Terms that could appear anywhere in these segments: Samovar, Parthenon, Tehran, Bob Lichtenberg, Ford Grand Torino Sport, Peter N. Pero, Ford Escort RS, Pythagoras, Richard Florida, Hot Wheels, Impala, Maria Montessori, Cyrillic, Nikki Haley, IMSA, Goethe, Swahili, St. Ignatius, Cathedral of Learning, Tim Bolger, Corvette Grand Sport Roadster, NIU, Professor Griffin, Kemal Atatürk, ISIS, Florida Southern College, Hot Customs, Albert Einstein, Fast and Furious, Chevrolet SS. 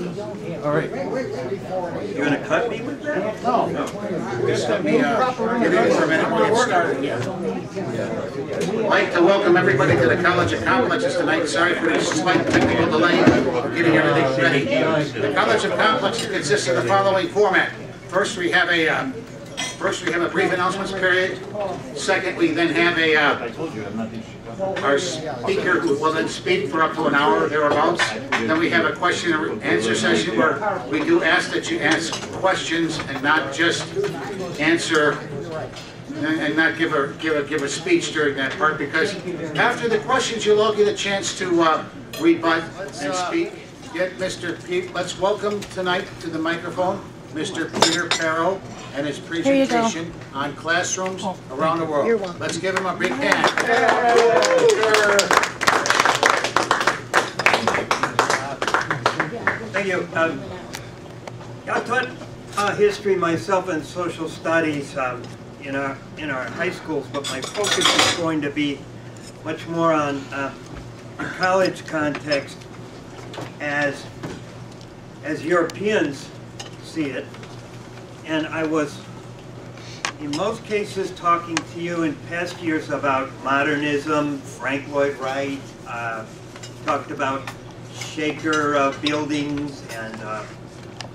All right. You want to cut me with that? No. Just let me get in for a minute and get started. I'd like to welcome everybody to the College of Complexes tonight. Sorry for the slight technical delay in getting everything ready. The College of Complexes consists of the following format. First, we have a brief announcements period. Second, we then have a our speaker who will then speak for up to an hour or thereabouts. Then we have a question and answer session where we do ask that you ask questions and not just answer and not give a speech during that part, because after the questions you'll all get a chance to rebut and speak. Get Mr. Pete. Let's welcome tonight to the microphone Mr. Peter Pero and his presentation on classrooms around the world. Let's give him a big hand. Thank you. I taught history myself and social studies in our high schools, but my focus is going to be much more on the college context as Europeans see it. And I was, in most cases, talking to you in past years about modernism. Frank Lloyd Wright talked about Shaker buildings and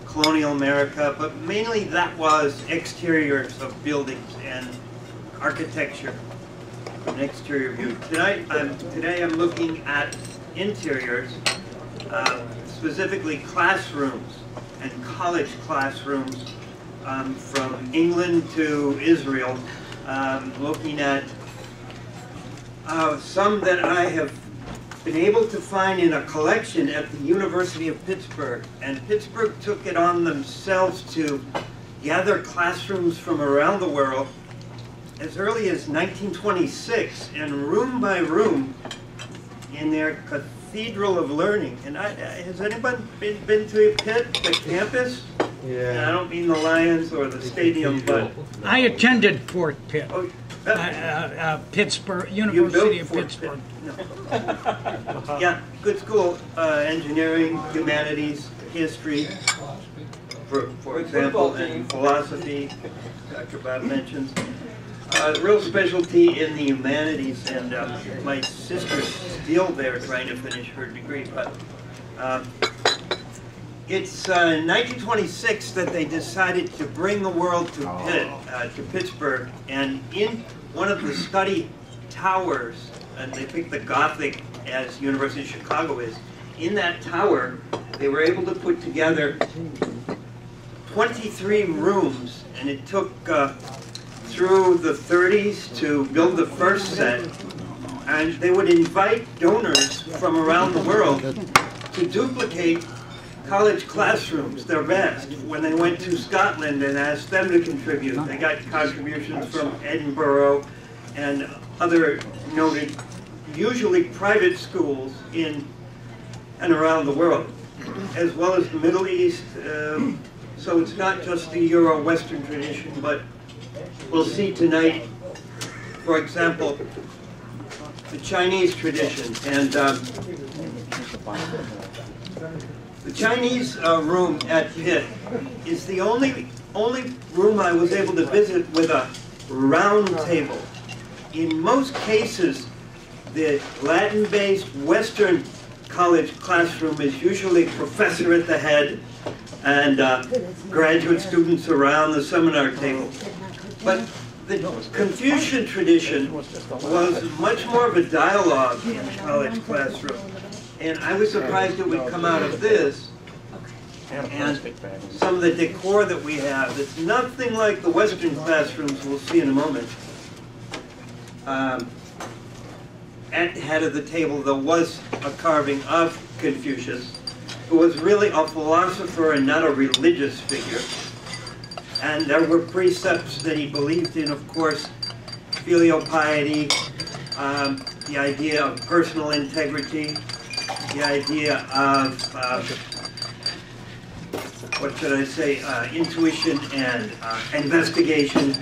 colonial America, but mainly that was exteriors of buildings and architecture, an exterior view. Today I'm looking at interiors, specifically classrooms and college classrooms. From England to Israel, looking at some that I have been able to find in a collection at the University of Pittsburgh. And Pittsburgh took it on themselves to gather classrooms from around the world as early as 1926, and room by room in their Cathedral of Learning. And has anyone been to the campus? Yeah. I don't mean the Lions or the stadium, but I attended Fort Pitt, Pittsburgh University of Pittsburgh. No. Yeah, good school, engineering, humanities, history, for example, and philosophy. Dr. Bob mentions real specialty in the humanities, and my sister's still there trying to finish her degree, but. It's in 1926 that they decided to bring the world to Pittsburgh, and in one of the study towers, and they picked the Gothic as University of Chicago is, in that tower they were able to put together 23 rooms, and it took through the 30s to build the first set, and they would invite donors from around the world to duplicate college classrooms, their best. When they went to Scotland and asked them to contribute, they got contributions from Edinburgh and other noted, usually private schools in and around the world, as well as the Middle East. So it's not just the Euro-Western tradition, but we'll see tonight, for example, the Chinese tradition. And the Chinese room at Pitt is the only room I was able to visit with a round table. In most cases, the Latin-based Western college classroom is usually professor at the head and graduate students around the seminar table. But the Confucian tradition was much more of a dialogue in the college classroom. And I was surprised it would come out of this, and some of the decor that we have that's nothing like the Western classrooms we'll see in a moment. At the head of the table there was a carving of Confucius, who was really a philosopher and not a religious figure. And there were precepts that he believed in, of course, filial piety, the idea of personal integrity, the idea of, what should I say, intuition and investigation,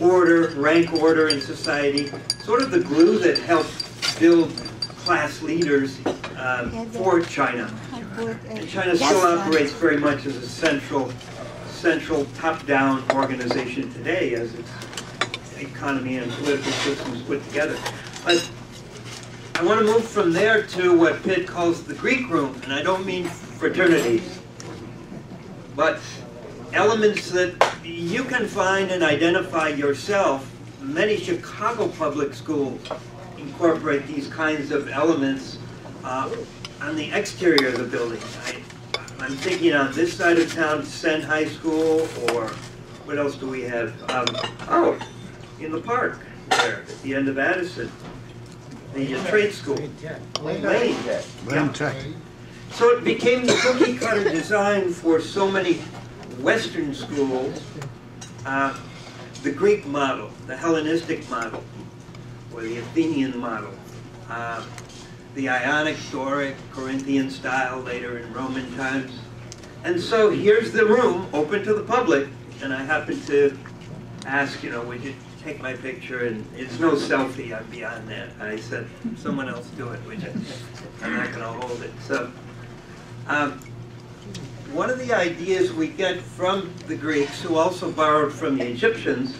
order, rank order in society, sort of the glue that helped build class leaders for China. And China still operates very much as a central top-down organization today, as its economy and political systems put together. But I want to move from there to what Pitt calls the Greek room, and I don't mean fraternities, but elements that you can find and identify yourself. Many Chicago public schools incorporate these kinds of elements on the exterior of the building. I'm thinking on this side of town, Senn High School, or what else do we have? Oh, in the park there, at the end of Addison, the trade school, Lane Tech. Lane Tech. So it became the cookie cutter design for so many Western schools, the Greek model, the Hellenistic model, or the Athenian model. The Ionic, Doric, Corinthian style later in Roman times. And so here's the room open to the public, and I happen to ask, you know, would you take my picture? And it's no selfie, I'm beyond that. I said, someone else do it, would you? I'm not gonna hold it. So one of the ideas we get from the Greeks, who also borrowed from the Egyptians,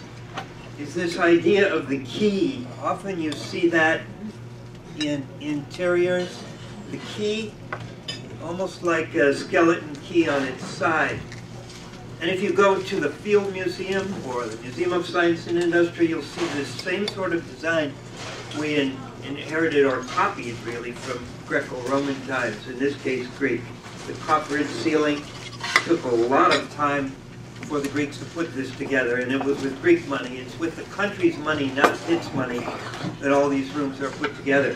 is this idea of the key. Often you see that in interiors, the key, almost like a skeleton key on its side. And if you go to the Field Museum or the Museum of Science and Industry, you'll see this same sort of design we inherited or copied, really, from Greco-Roman times, in this case Greek. The coppered ceiling took a lot of time for the Greeks to put this together, and it was with Greek money. It's with the country's money, not its money, that all these rooms are put together.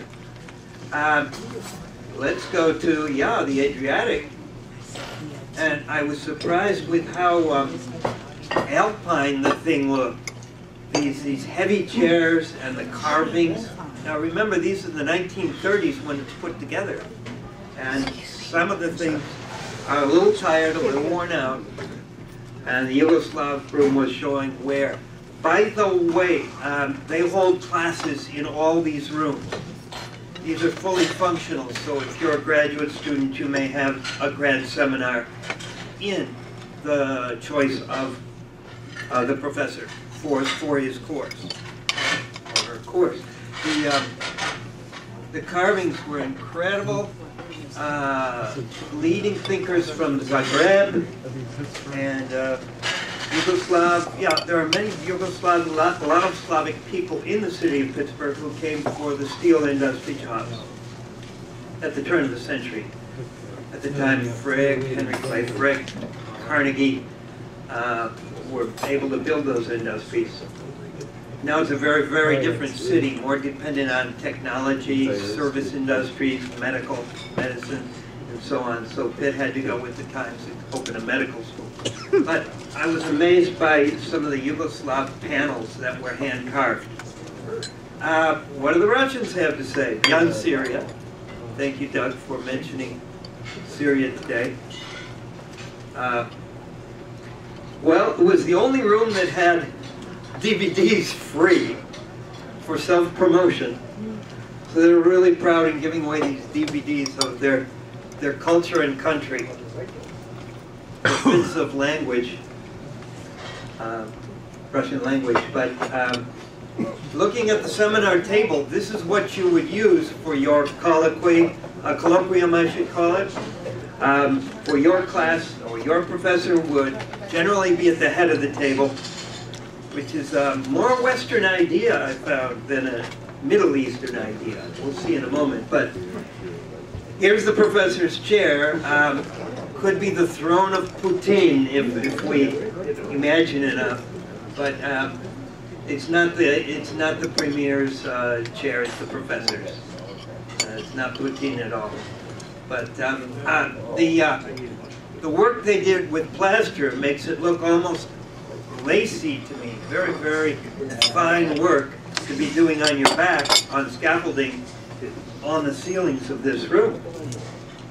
Let's go to, the Adriatic. And I was surprised with how alpine the thing looked. These heavy chairs and the carvings. Now remember, these are the 1930s when it's put together. And some of the things are a little tired, a little worn out. And the Yugoslav room was showing where. By the way, they hold classes in all these rooms. These are fully functional, so if you're a graduate student, you may have a grad seminar in the choice of the professor for his course, or her course. The carvings were incredible. Leading thinkers from Zagreb and Yugoslav. Yeah, there are many Yugoslav, a lot of Slavic people in the city of Pittsburgh who came for the steel industry jobs at the turn of the century. At the time, Frick, Henry Clay Frick, Carnegie were able to build those industries. Now it's a very, very different city, more dependent on technology, service industries, medical, medicine, and so on. So Pitt had to go with the times and open a medical school. But I was amazed by some of the Yugoslav panels that were hand-carved. What do the Russians have to say? Young Syria. Thank you, Doug, for mentioning Syria today. Well, it was the only room that had DVDs free for self-promotion. So they're really proud in giving away these DVDs of their culture and country. Bits of language, Russian language. But looking at the seminar table, this is what you would use for your colloquy, a colloquium I should call it, for your class, or your professor would generally be at the head of the table, which is a more Western idea, I found, than a Middle Eastern idea. We'll see in a moment. But here's the professor's chair. Could be the throne of Putin, if we imagine enough. But it's not the premier's chair, it's the professor's. It's not Putin at all. But the work they did with plaster makes it look almost lacy to me, very, very fine work to be doing on your back, on scaffolding, on the ceilings of this room.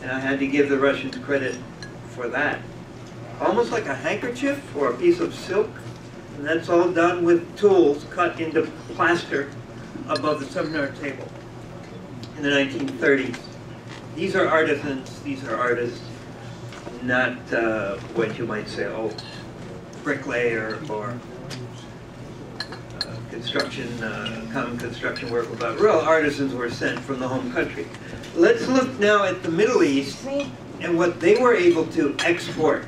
And I had to give the Russians credit for that. Almost like a handkerchief or a piece of silk, and that's all done with tools cut into plaster above the seminar table in the 1930s. These are artisans, these are artists, not what you might say, oh, bricklayer or construction, common construction worker, but real artisans were sent from the home country. Let's look now at the Middle East and what they were able to export.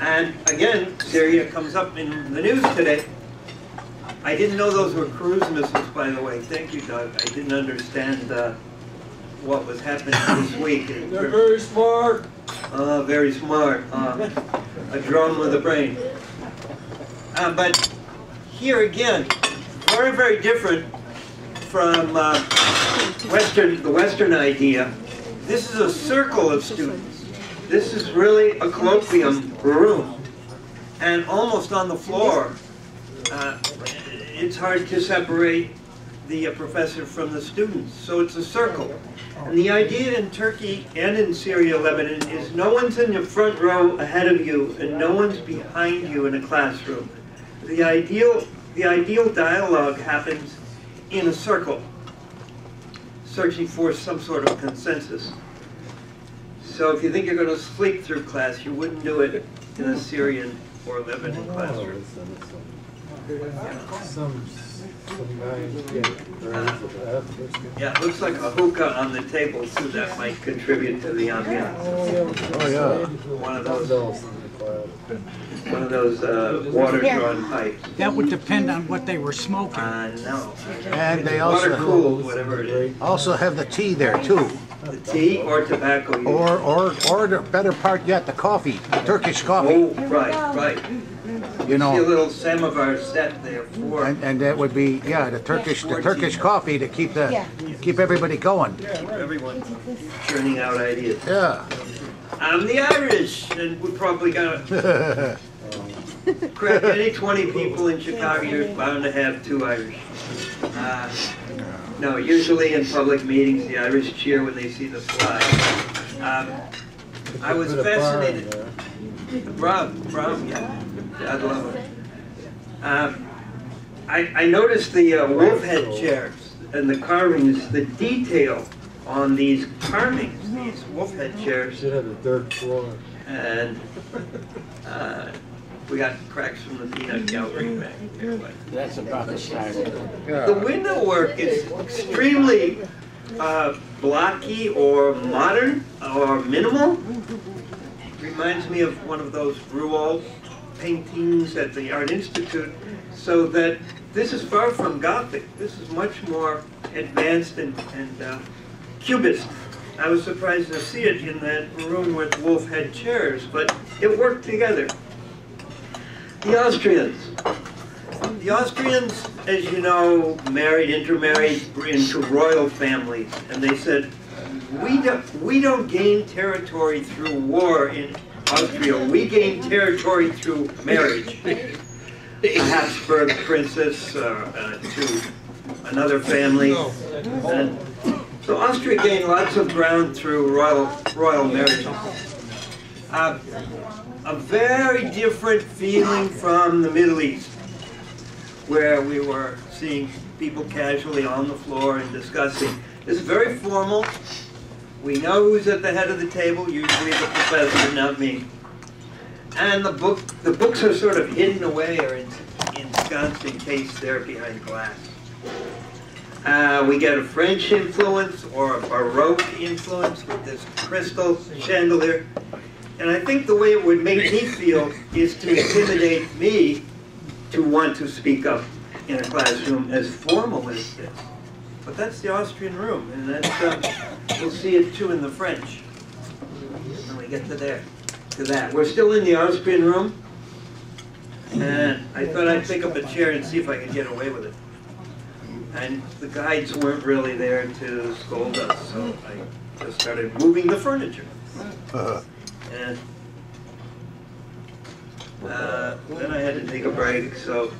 And again, Syria comes up in the news today. I didn't know those were cruise missiles, by the way. Thank you, Doug. I didn't understand what was happening this week. They're very smart. Very smart. A drone with a brain. But here again, very, very different from the Western idea. This is a circle of students. This is really a colloquium room. And almost on the floor, it's hard to separate the professor from the students, so it's a circle. And the idea in Turkey and in Syria, Lebanon, is no one's in the front row ahead of you and no one's behind you in a classroom. The ideal dialogue happens in a circle, searching for some sort of consensus. So if you think you're going to sleep through class, you wouldn't do it in a Syrian or Lebanon classroom. Yeah, it looks like a hookah on the table, so that might contribute to the ambiance. Oh yeah, one of those water-drawn pipes. That would depend on what they were smoking. No. And they also water-cooled, whatever it is. Also have the tea there too. The tea or tobacco. Or the better part yet, the coffee, the Turkish coffee. Oh, right. You know, see a little samovar set there for, and that would be the Turkish coffee to keep the keep everybody going. Yeah, everyone churning out ideas. Yeah, I'm the Irish, and we probably got to crack any 20 people in Chicago. You're bound to have two Irish. No, usually in public meetings, the Irish cheer when they see the flag. I was fascinated. Brown, yeah. I'd love it. I noticed the wolf head chairs and the carvings, the detail on these carvings, these wolf head chairs. Should have a third floor. And we got cracks from the peanut gallery back there. That's about the size of it. The window work is extremely blocky or modern or minimal. Reminds me of one of those Rouault paintings at the Art Institute, so that this is far from Gothic. This is much more advanced and Cubist. I was surprised to see it in that room with wolf head chairs, but it worked together. The Austrians, as you know, intermarried into royal families, and they said, we don't gain territory through war in Austria, we gained territory through marriage. A Habsburg princess to another family. And so Austria gained lots of ground through royal marriages. A very different feeling from the Middle East, where we were seeing people casually on the floor and discussing. It's very formal. We know who's at the head of the table, usually the professor, not me. And the books are sort of hidden away or ensconced in case they're behind glass. We get a French influence or a Baroque influence with this crystal chandelier. And I think the way it would make me feel is to intimidate me to want to speak up in a classroom as formal as this. But that's the Austrian room, and that's, we'll see it too in the French when we get to that. We're still in the Austrian room, and I thought I'd pick up a chair and see if I could get away with it. And the guides weren't really there to scold us, so I just started moving the furniture. And then I had to take a break, so.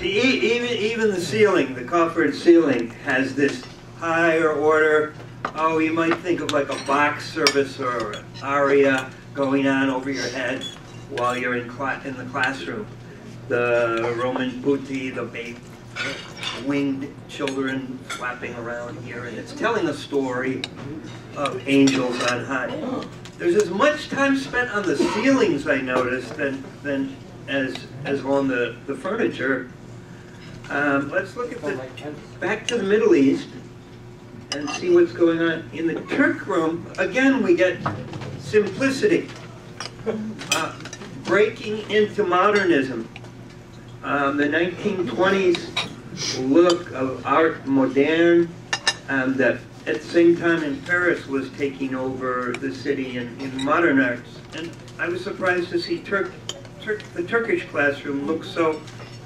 Even the ceiling, the coffered ceiling, has this higher order. Oh, you might think of like a box service or an aria going on over your head while you're in the classroom. The Roman putti, the winged children flapping around here, and it's telling a story of angels on high. There's as much time spent on the ceilings, I noticed, than as on the furniture. Let's look at back to the Middle East and see what's going on. In the Turk room, again, we get simplicity, breaking into modernism. The 1920s look of art moderne, that at the same time in Paris was taking over the city in modern arts. And I was surprised to see the Turkish classroom look so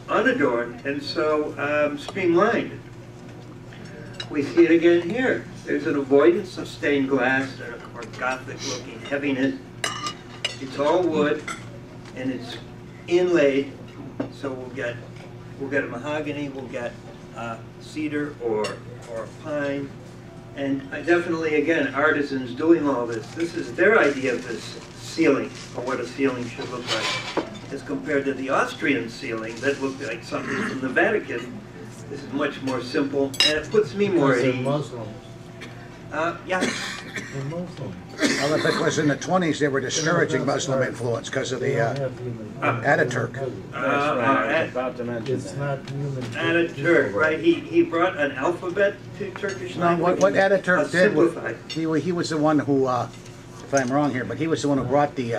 unadorned and so streamlined. We see it again here. There's an avoidance of stained glass and a more Gothic looking heaviness. It's all wood and it's inlaid. So we'll get a mahogany, we'll get cedar or pine, and definitely again artisans doing all this. This is their idea of this ceiling, or what a ceiling should look like, as compared to the Austrian ceiling that looked like something from the Vatican. This is much more simple, and it puts me more at ease. Muslims. Yeah. Well, if it was in the 20s, they were discouraging Muslim influence because of the Ataturk. Ataturk, right? He brought an alphabet to Turkish language. No, what Ataturk did was, he was the one who, if I'm wrong here, but he was the one who brought the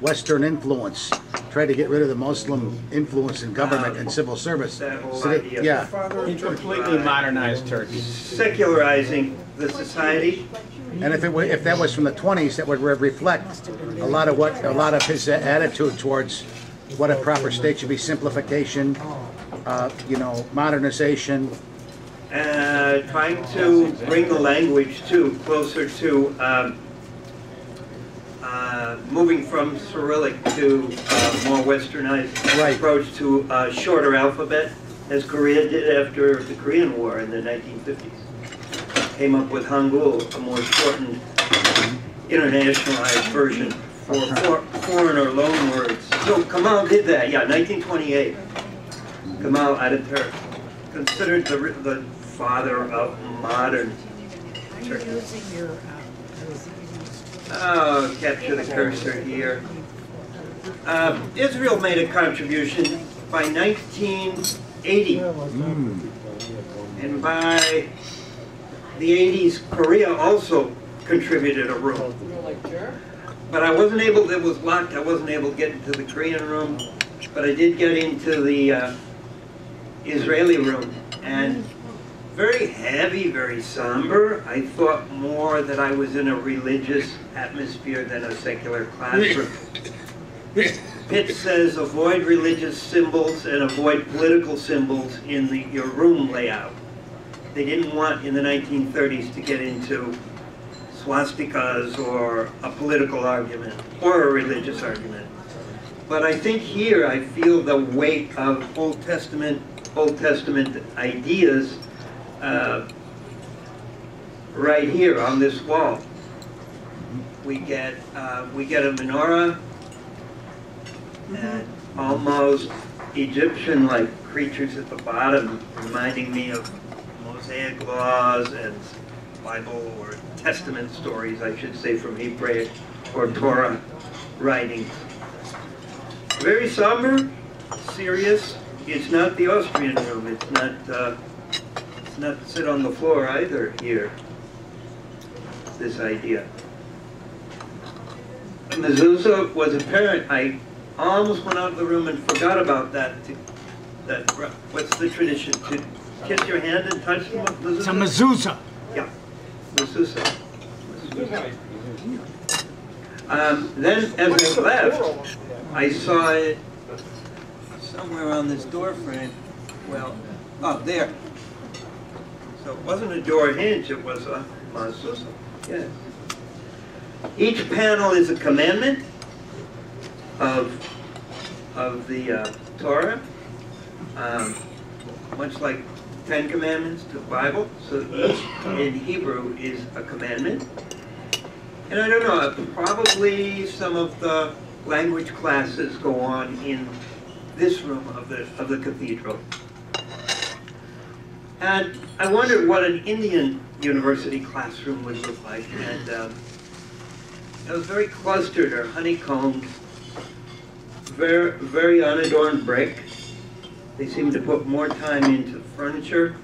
Western influence, tried to get rid of the Muslim influence in government and civil service. That whole idea. Yeah. He completely modernized Turkey. Secularizing the society. And if that was from the 20s, that would reflect a lot of his attitude towards what a proper state should be: simplification, you know, modernization, trying to bring the language closer to moving from Cyrillic to more Westernized approach to a shorter alphabet, as Korea did after the Korean War in the 1950s. Came up with Hangul, a more shortened, internationalized version for foreign or loan words. So Kemal did that, yeah, 1928. Kemal Atatürk, considered the father of modern Turkey. Oh, capture the cursor here. Israel made a contribution by 1980, and by the 80s, Korea also contributed a room. But I wasn't able, it was locked, I wasn't able to get into the Korean room, but I did get into the Israeli room. And very heavy, very somber. I thought more that I was in a religious atmosphere than a secular classroom. Pitt says avoid religious symbols and avoid political symbols in your room layout. They didn't want, in the 1930s, to get into swastikas or a political argument or a religious argument. But I think here I feel the weight of Old Testament ideas right here on this wall. We get a menorah, and almost Egyptian-like creatures at the bottom, reminding me of Mosaic laws and Bible or Testament stories, I should say, from Hebrew or Torah writings. Very somber, serious. It's not the Austrian room. It's not sit on the floor either here, this idea. Mezuzah was apparent. I almost went out of the room and forgot about that. What's the tradition? To kiss your hand and touch them? It's a mezuzah. Yeah, mezuzah. Then, as I left, I saw it somewhere on this door frame. Well, oh, there. So it wasn't a door hinge, it was a mezuzah. Yes. Each panel is a commandment of the Torah, much like 10 commandments to the Bible, so each in Hebrew is a commandment. And I don't know, probably some of the language classes go on in this room of the cathedral. And I wondered what an Indian university classroom would look like. And it was very clustered or honeycombed, very, very unadorned brick. They seemed to put more time into the furniture.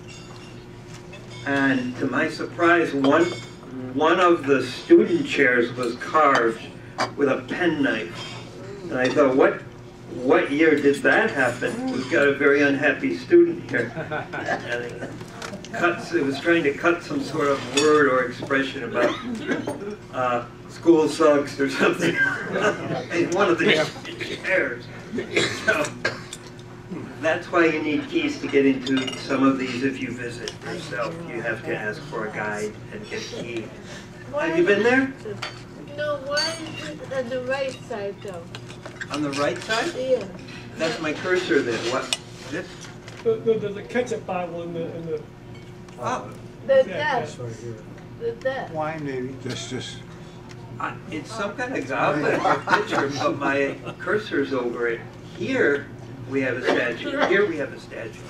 And to my surprise, one of the student chairs was carved with a penknife. And I thought, what year did that happen? We've got a very unhappy student here. And it was trying to cut some sort of word or expression about school sucks or something in one of the chairs. So that's why you need keys to get into some of these if you visit yourself. You have to ask for a guide and get a key. Have you been there? No, why is it on the right side, though? On the right side? Yeah. That's my cursor there. What? This? The ketchup bottle in the oh. The death. Right here. The death. Wine, maybe. Just. It's some kind of goblet or pitcher, but my cursor's over it. Here, we have a statue. Here, we have a statue.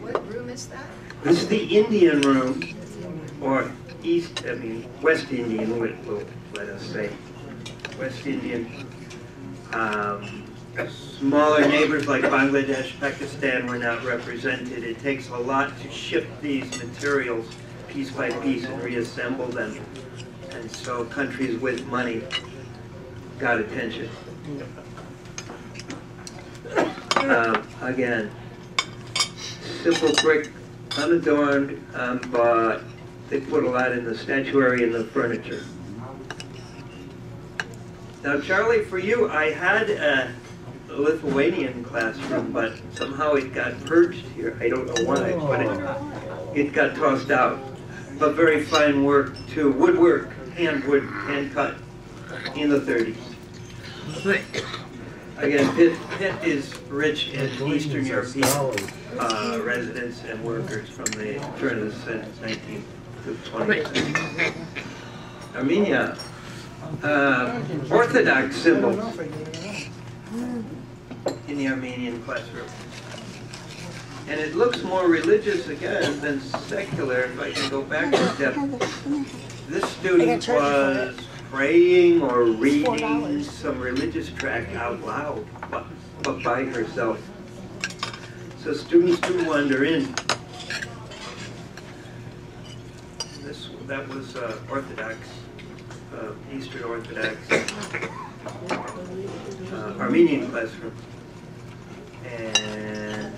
What room is that? This is the Indian room. Or West Indian, let us say. West Indian. Smaller neighbors like Bangladesh, Pakistan were not represented. It takes a lot to ship these materials piece by piece and reassemble them. And so countries with money got attention. Again, simple brick, unadorned, but they put a lot in the statuary and the furniture. Now, Charlie, for you, I had a Lithuanian classroom, but somehow it got purged here. I don't know why, but it got tossed out. But very fine work, too. Woodwork, hand cut, in the 30s. Again, Pitt is rich in Eastern European residents and workers from the turn of the 19th to the 20th century. Armenia. Orthodox symbols in the Armenian classroom. And it looks more religious again than secular. If I can go back a step, this student was praying or reading some religious tract out loud, but by herself. So students do wander in. That was Orthodox. Eastern Orthodox Armenian classroom. And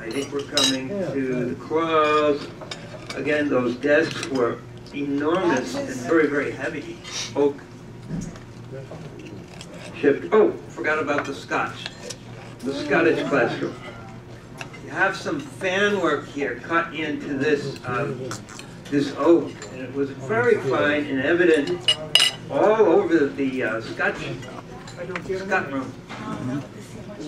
I think we're coming to the close. Again, those desks were enormous and very, very heavy. Oak shipped. Oh, forgot about the Scotch. The Scottish classroom. You have some fan work here cut into this oak, and it was very fine and evident all over the Scott room.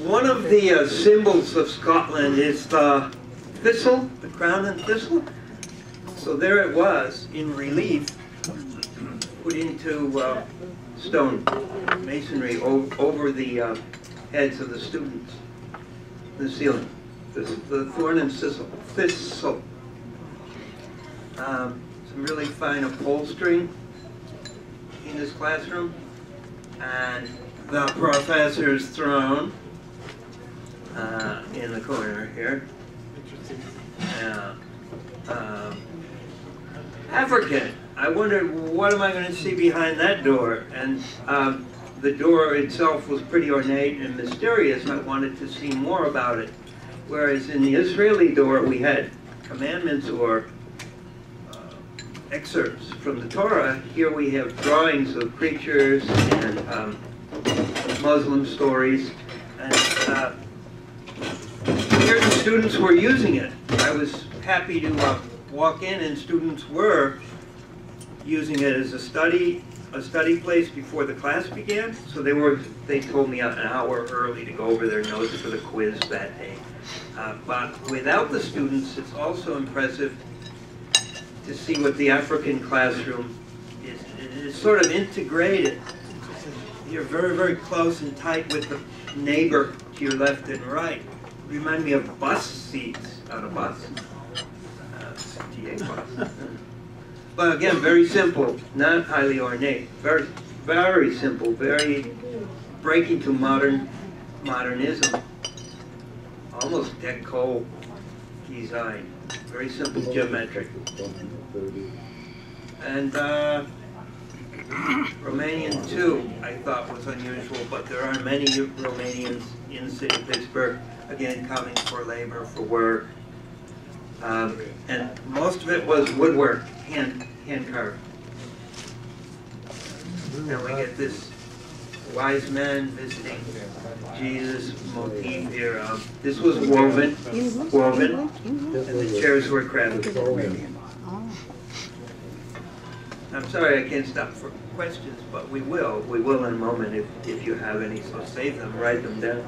One of the symbols of Scotland is the thistle, the crown and thistle. So there it was in relief, put into stone masonry over the heads of the students, the ceiling, the thorn and thistle. Some really fine upholstery in this classroom, and the professor's throne in the corner here. African. I wondered, what am I going to see behind that door? And the door itself was pretty ornate and mysterious. I wanted to see more about it. Whereas in the Israeli door, we had commandments or excerpts from the Torah. Here we have drawings of creatures and Muslim stories, and here the students were using it. I was happy to walk in, and students were using it as a study place before the class began. So they told me an hour early to go over their notes for the quiz that day. But without the students, it's also impressive to see what the African classroom is. It is sort of integrated. You're very, very close and tight with the neighbor to your left and right. Remind me of bus seats on a bus. PhD class. But again, very simple, not highly ornate. Very simple, very breaking to modernism. Almost deco design. Very simple, geometric. And Romanian 2, I thought, was unusual, but there are many Romanians in the city of Pittsburgh, again, coming for labor, for work. And most of it was woodwork, hand carved. And we get this wise men visiting Jesus motif here. This was woven, and the chairs were crafted. I'm sorry I can't stop for questions, but we will in a moment if you have any, so save them, write them down.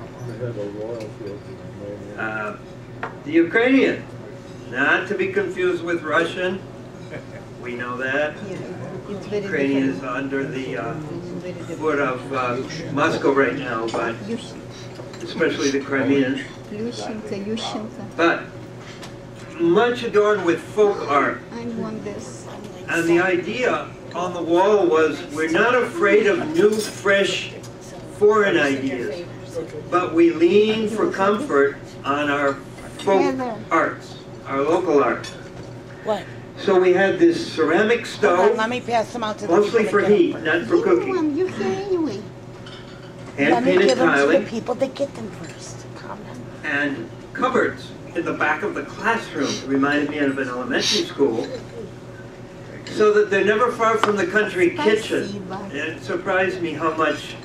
The Ukrainian, not to be confused with Russian, we know that. Ukrainian is under the foot of Moscow right now, but especially the Crimean. But much adorned with folk art. I want this. And the idea on the wall was, we're not afraid of new, fresh, foreign ideas, but we lean for comfort on our folk arts, our local art. What? So we had this ceramic stove, mostly for heat, not for cooking. Hand-painted tiling. People that get them first. And cupboards in the back of the classroom, reminded me of an elementary school. So that they're never far from the country kitchen. It surprised me how much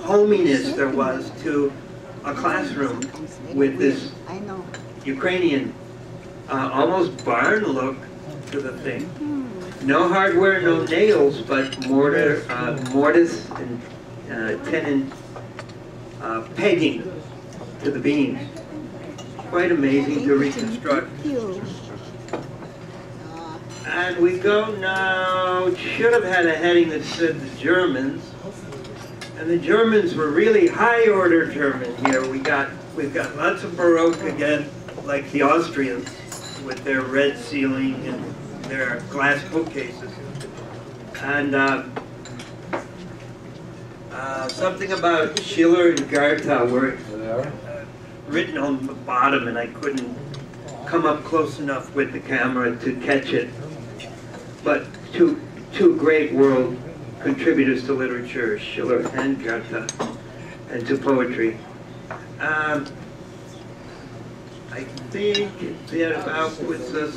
hominess there was to a classroom with this Ukrainian, almost barn look to the thing. No hardware, no nails, but mortise and tenon pegging to the beams. Quite amazing to reconstruct. And we go now, it should have had a heading that said the Germans. And the Germans were really high-order German here. We've got lots of Baroque again, like the Austrians, with their red ceiling and their glass bookcases. And something about Schiller and Goethe were written on the bottom, and I couldn't come up close enough with the camera to catch it. But two great world contributors to literature, Schiller and Goethe, and to poetry. I think that about puts us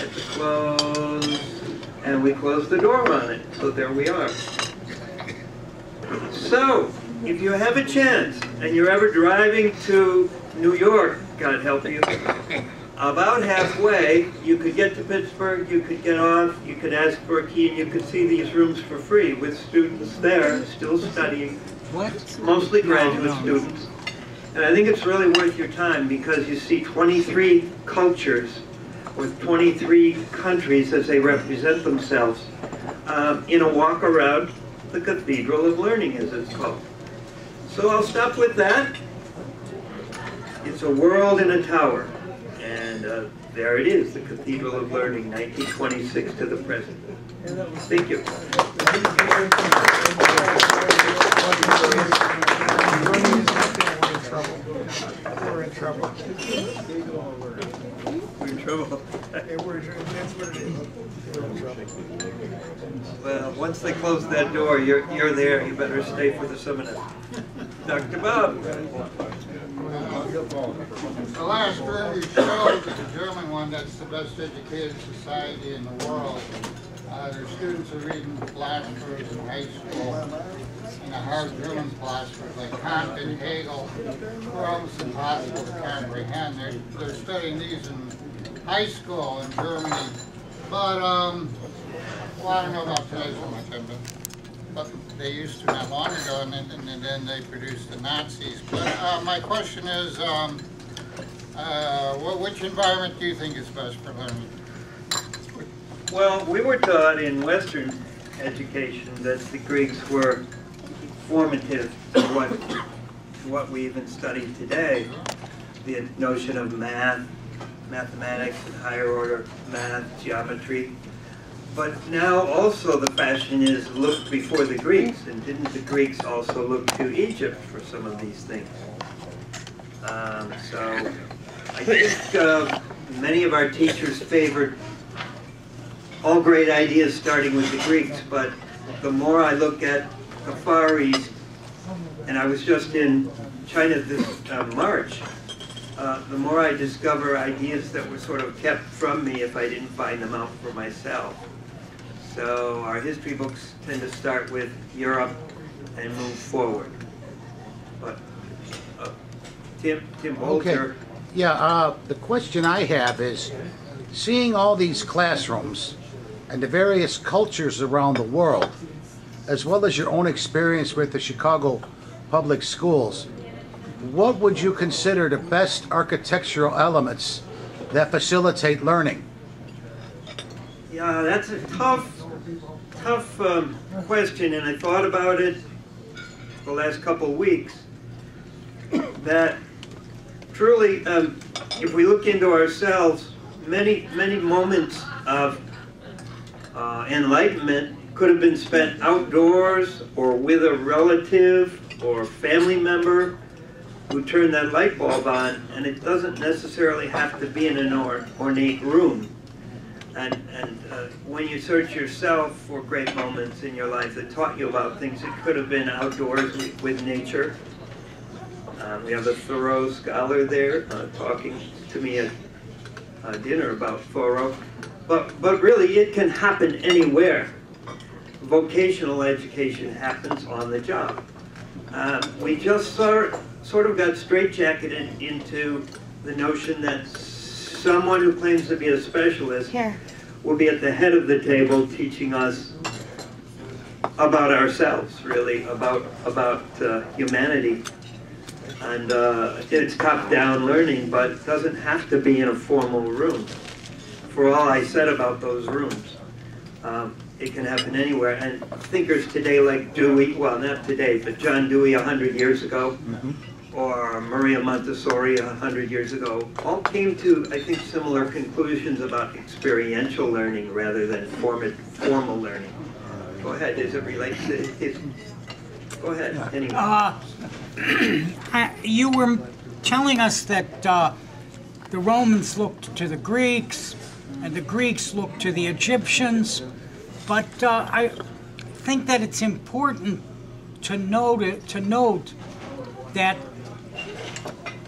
at the close, and we close the door on it. So there we are. So, if you have a chance, and you're ever driving to New York, God help you, about halfway, you could get to Pittsburgh, you could get off, you could ask for a key, and you could see these rooms for free with students there still studying, mostly graduate students. And I think it's really worth your time because you see 23 cultures with 23 countries as they represent themselves in a walk around the Cathedral of Learning, as it's called. So I'll stop with that. It's a world in a tower. And there it is, the Cathedral of Learning, 1926 to the present. Thank you. We're in trouble. We're in trouble. That's what it is. Well, once they close that door, you're there. You better stay for the seminar. Dr. Bob. The last movie shows the German one that's the best educated society in the world. Their students are reading philosophers in high school and the hard German philosophers like Kant and Hegel. They're almost impossible to comprehend. They're studying these in high school in Germany. But, well, I don't know about today so much, but they used to not long ago, and then they produced the Nazis. But my question is, which environment do you think is best for learning? Well, we were taught in Western education that the Greeks were formative to what we even study today. The notion of math, mathematics and higher order math, geometry. But now also the fashion is look before the Greeks, and didn't the Greeks also look to Egypt for some of these things? So I think many of our teachers favored all great ideas starting with the Greeks, but the more I look at the Far East, and I was just in China this March, the more I discover ideas that were sort of kept from me if I didn't find them out for myself. So our history books tend to start with Europe and move forward. But Tim Bolger. Okay. Yeah, the question I have is, seeing all these classrooms and the various cultures around the world, as well as your own experience with the Chicago public schools, what would you consider the best architectural elements that facilitate learning? Yeah, that's a tough question, and I thought about it the last couple of weeks, that truly, if we look into ourselves, many moments of enlightenment could have been spent outdoors or with a relative or family member who turned that light bulb on, and it doesn't necessarily have to be in an ornate room. And when you search yourself for great moments in your life that taught you about things, it could have been outdoors with nature. We have a Thoreau scholar there talking to me at dinner about Thoreau. But really, it can happen anywhere. Vocational education happens on the job. We just sort of got straitjacketed into the notion that someone who claims to be a specialist will be at the head of the table teaching us about ourselves, really, about humanity. And it's top-down learning, but it doesn't have to be in a formal room. For all I said about those rooms, it can happen anywhere. And thinkers today like Dewey, well, not today, but John Dewey 100 years ago, or Maria Montessori 100 years ago, all came to, I think, similar conclusions about experiential learning rather than formal learning. Go ahead, as it relates to it. Go ahead, anyway. You were telling us that the Romans looked to the Greeks, and the Greeks looked to the Egyptians, but I think that it's important to note that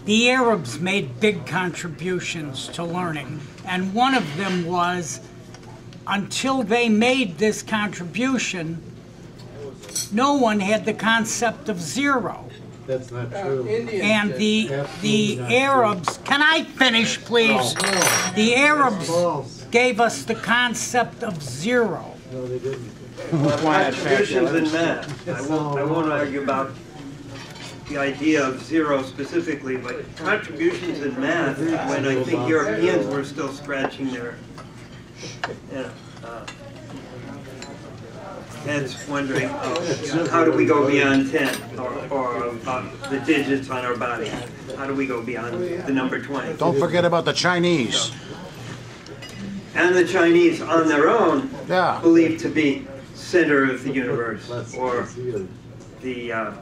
the Arabs made big contributions to learning, and one of them was, until they made this contribution, no one had the concept of zero. That's not true. And the Arabs, can I finish, please? No. The Arabs gave us the concept of zero. No, they didn't. Contributions in math. I won't argue about the idea of zero specifically, but contributions in math, when I think Europeans were still scratching their heads, wondering how do we go beyond 10, or the digits on our body? How do we go beyond the number 20? Don't forget about the Chinese. And the Chinese on their own believed to be center of the universe, or the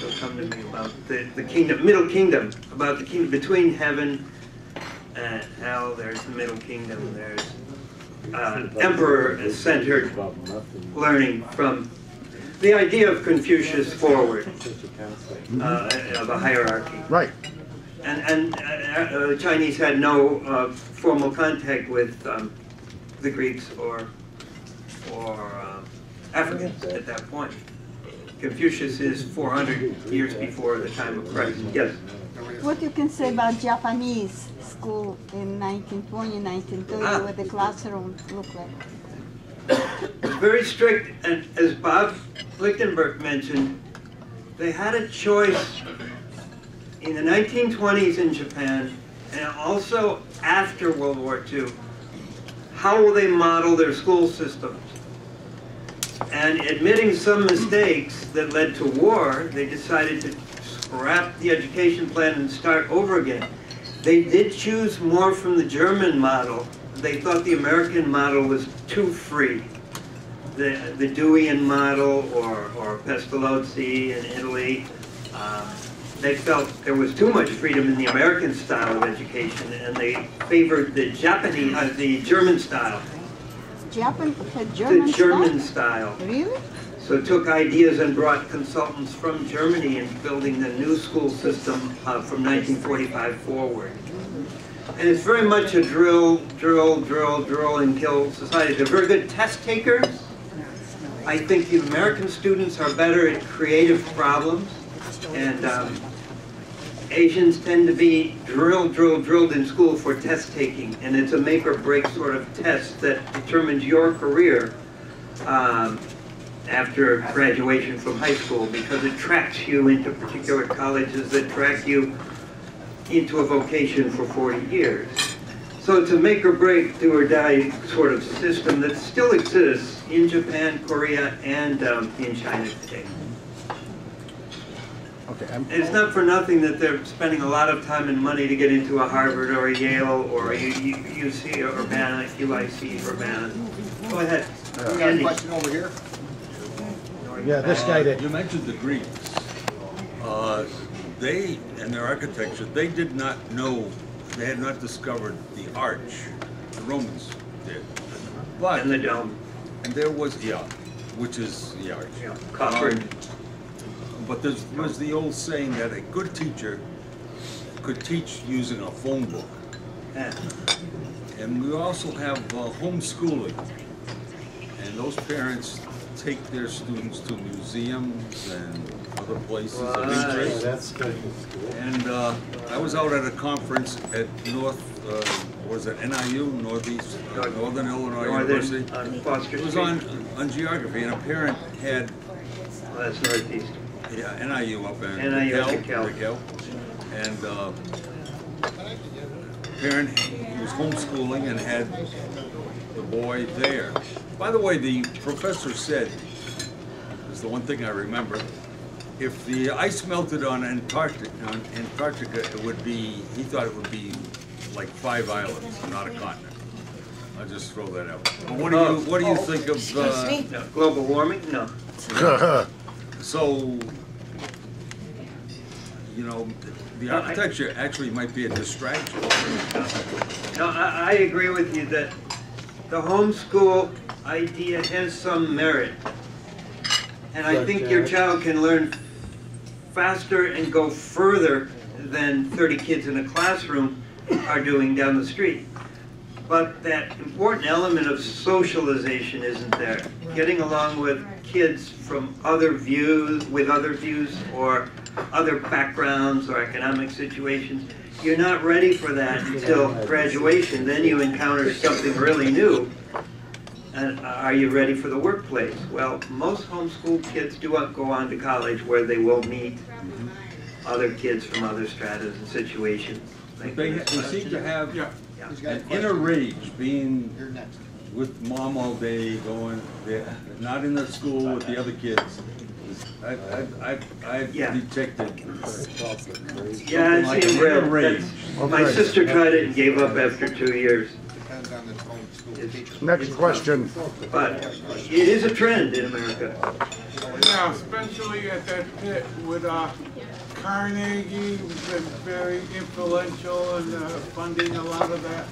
they'll come to me about the kingdom, middle kingdom, about the kingdom between heaven and hell. There's the middle kingdom. There's emperor-centered learning from the idea of Confucius forward, of a hierarchy. Right. And the Chinese had no formal contact with the Greeks or Africans at that point. Confucius is 400 years before the time of Christ. Yes. What you can say about Japanese school in 1920, 1930, what the classroom looked like? Very strict, and as Bob Lichtenberg mentioned, they had a choice in the 1920s in Japan, and also after World War II, how will they model their school systems? And admitting some mistakes that led to war, they decided to scrap the education plan and start over again. They did choose more from the German model. They thought the American model was too free. The Deweyan model or Pestalozzi in Italy, they felt there was too much freedom in the American style of education, and they favored the Japanese, the German style. The German style. Really? So took ideas and brought consultants from Germany in building the new school system from 1945 forward. And it's very much a drill and kill society. They're very good test takers. I think the American students are better at creative problems, and Asians tend to be drilled in school for test taking, and it's a make or break sort of test that determines your career after graduation from high school, because it tracks you into particular colleges that track you into a vocation for 40 years. So it's a make or break, do or die sort of system that still exists in Japan, Korea, and in China today. Okay, and it's not for nothing that they're spending a lot of time and money to get into a Harvard or a Yale or a UC or Urbana, UIC Urbana. Go ahead. We got a question over here. Yeah, this guy did. You mentioned the Greeks. They, and their architecture, they did not know, they had not discovered the arch. The Romans did. But, and the dome. And there was, yeah, which is the arch. Yeah, copper. But there was the old saying that a good teacher could teach using a phone book. Yeah. And we also have homeschooling. And those parents take their students to museums and other places of interest. That's good. And I was out at a conference at NIU, Northern Illinois University. It was on geography, and a parent had. Well, that's northeast. Yeah, NIU up there. NIU, and parent was homeschooling and had the boy there. By the way, the professor said, it's the one thing I remember, if the ice melted on Antarctica, it would be, he thought it would be like 5 islands, not a continent. I'll just throw that out. But what do you think of global warming? No. So, you know, the architecture actually might be a distraction. No, I agree with you that the homeschool idea has some merit. And I think your child can learn faster and go further than 30 kids in a classroom are doing down the street. But that important element of socialization isn't there. Getting along with kids from other views, or other backgrounds or economic situations, you're not ready for that until graduation. Then you encounter something really new. And are you ready for the workplace? Well, most homeschool kids do go on to college where they will meet other kids from other stratas and situations. They seem to have an inner rage, being with mom all day, going, not in the school with the other kids. I've detected something like an inner rage. My sister tried it and gave up after 2 years. Next question. But it is a trend in America. Yeah, especially at that Pitt with Carnegie was very influential in funding a lot of that.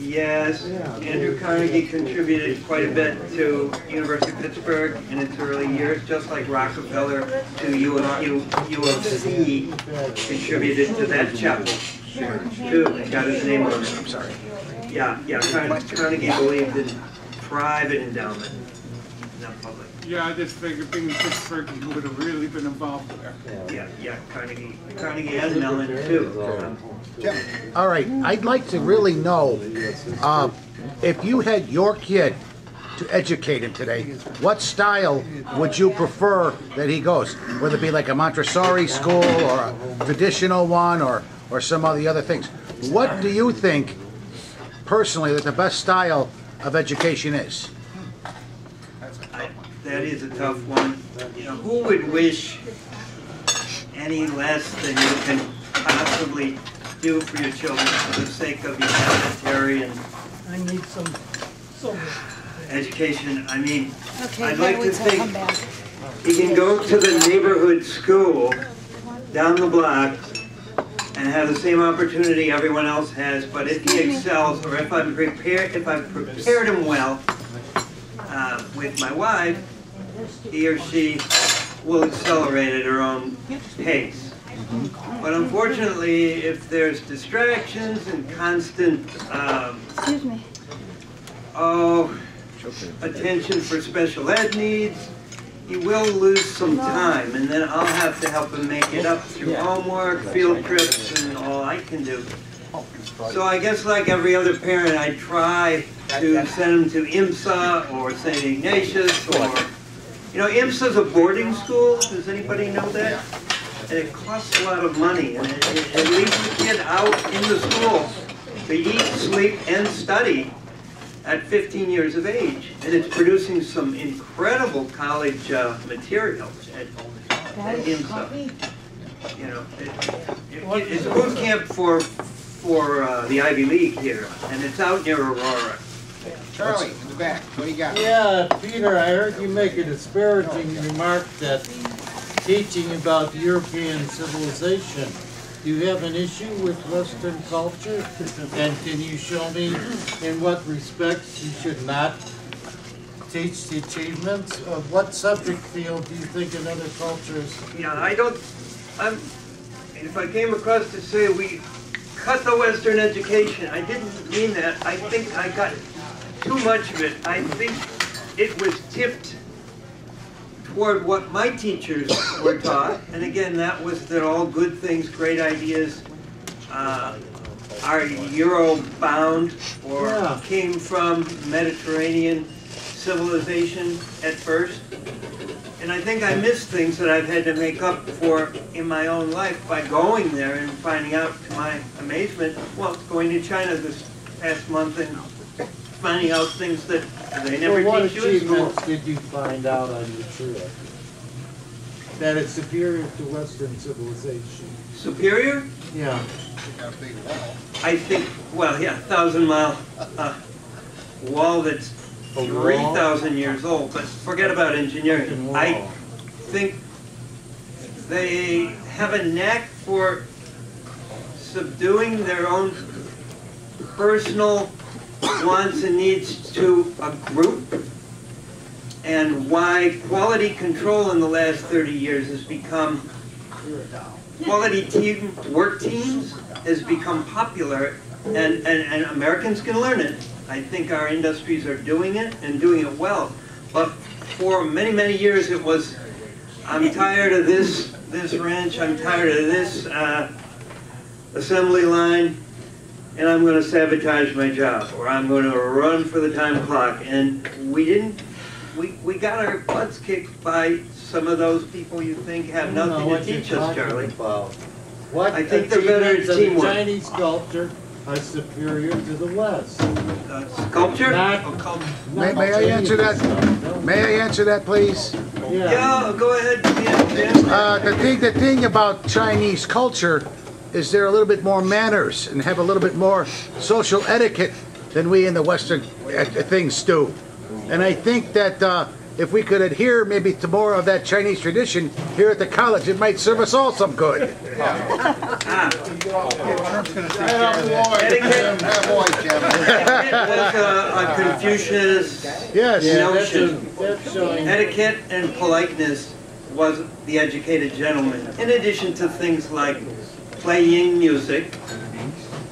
Yes, Andrew Carnegie contributed quite a bit to University of Pittsburgh in its early years, just like Rockefeller to U of C contributed to that chapel. Too, got his name on it. I'm sorry. Yeah, Carnegie believed in private endowment, not public. Yeah, I just figured being in Pittsburgh would have really been involved there. Yeah, Carnegie and Mellon too. Yeah. All right, I'd like to really know if you had your kid to educate him today, what style would you prefer that he goes? Whether it be like a Montessori school or a traditional one or some of the other things. What do you think personally that the best style of education is? That is a tough one. You know, who would wish any less than you can possibly do for your children for the sake of humanitarian education. I mean, okay, I'd like to think he can go to the neighborhood school down the block and have the same opportunity everyone else has, but if he excels, or if I've prepared him well with my wife, he or she will accelerate at her own pace. But unfortunately, if there's distractions and constant attention for special ed needs, he will lose some time, and then I'll have to help him make it up through homework, field trips, and all I can do. So I guess like every other parent, I try to send him to IMSA or St. Ignatius or, you know, IMSA's a boarding school. Does anybody know that? And it costs a lot of money, and it leaves the kid out in the school to eat, sleep, and study at 15 years of age. And it's producing some incredible college materials at IMSA. You know, it's a boot camp for the Ivy League here, and it's out near Aurora. Charlie, in the back, what do you got? Yeah, Peter, I heard you make a disparaging remark that teaching about European civilization. Do you have an issue with Western culture? And can you show me in what respects you should not teach the achievements? Of what subject field do you think in other cultures? Yeah, if I came across to say we cut the Western education, I didn't mean that. I think I got too much of it. I think it was tipped toward what my teachers were taught, and again, that was that all good things, great ideas, are Euro-bound or came from Mediterranean civilization at first. And I think I missed things that I've had to make up for in my own life by going there and finding out, to my amazement, well, going to China this past month and finding out things that they never teach you in school. What achievements did you find out on your trip? That it's superior to Western civilization. Superior? Yeah. I think, well, yeah, 1,000-mile wall that's 3,000 years old, but forget about engineering. I think they have a knack for subduing their own personal wants and needs to a group, and why quality control in the last 30 years has become, quality team work teams has become popular, and Americans can learn it. I think our industries are doing it and doing it well, but for many, many years it was, I'm tired of this ranch, I'm tired of this assembly line, and I'm going to sabotage my job, or I'm going to run for the time clock. And we got our butts kicked by some of those people you think have nothing to teach us, Charlie. I think they're better at teamwork. The Chinese culture are superior to the West. Sculpture? May I answer that? May I answer that, please? Yeah, go ahead. The thing about Chinese culture is they're a little bit more manners and have a little bit more social etiquette than we in the Western things do. And I think that if we could adhere maybe to more of that Chinese tradition here at the college, it might serve us all some good. Etiquette was a Confucius notion. Etiquette and politeness was the educated gentleman, in addition to things like playing music,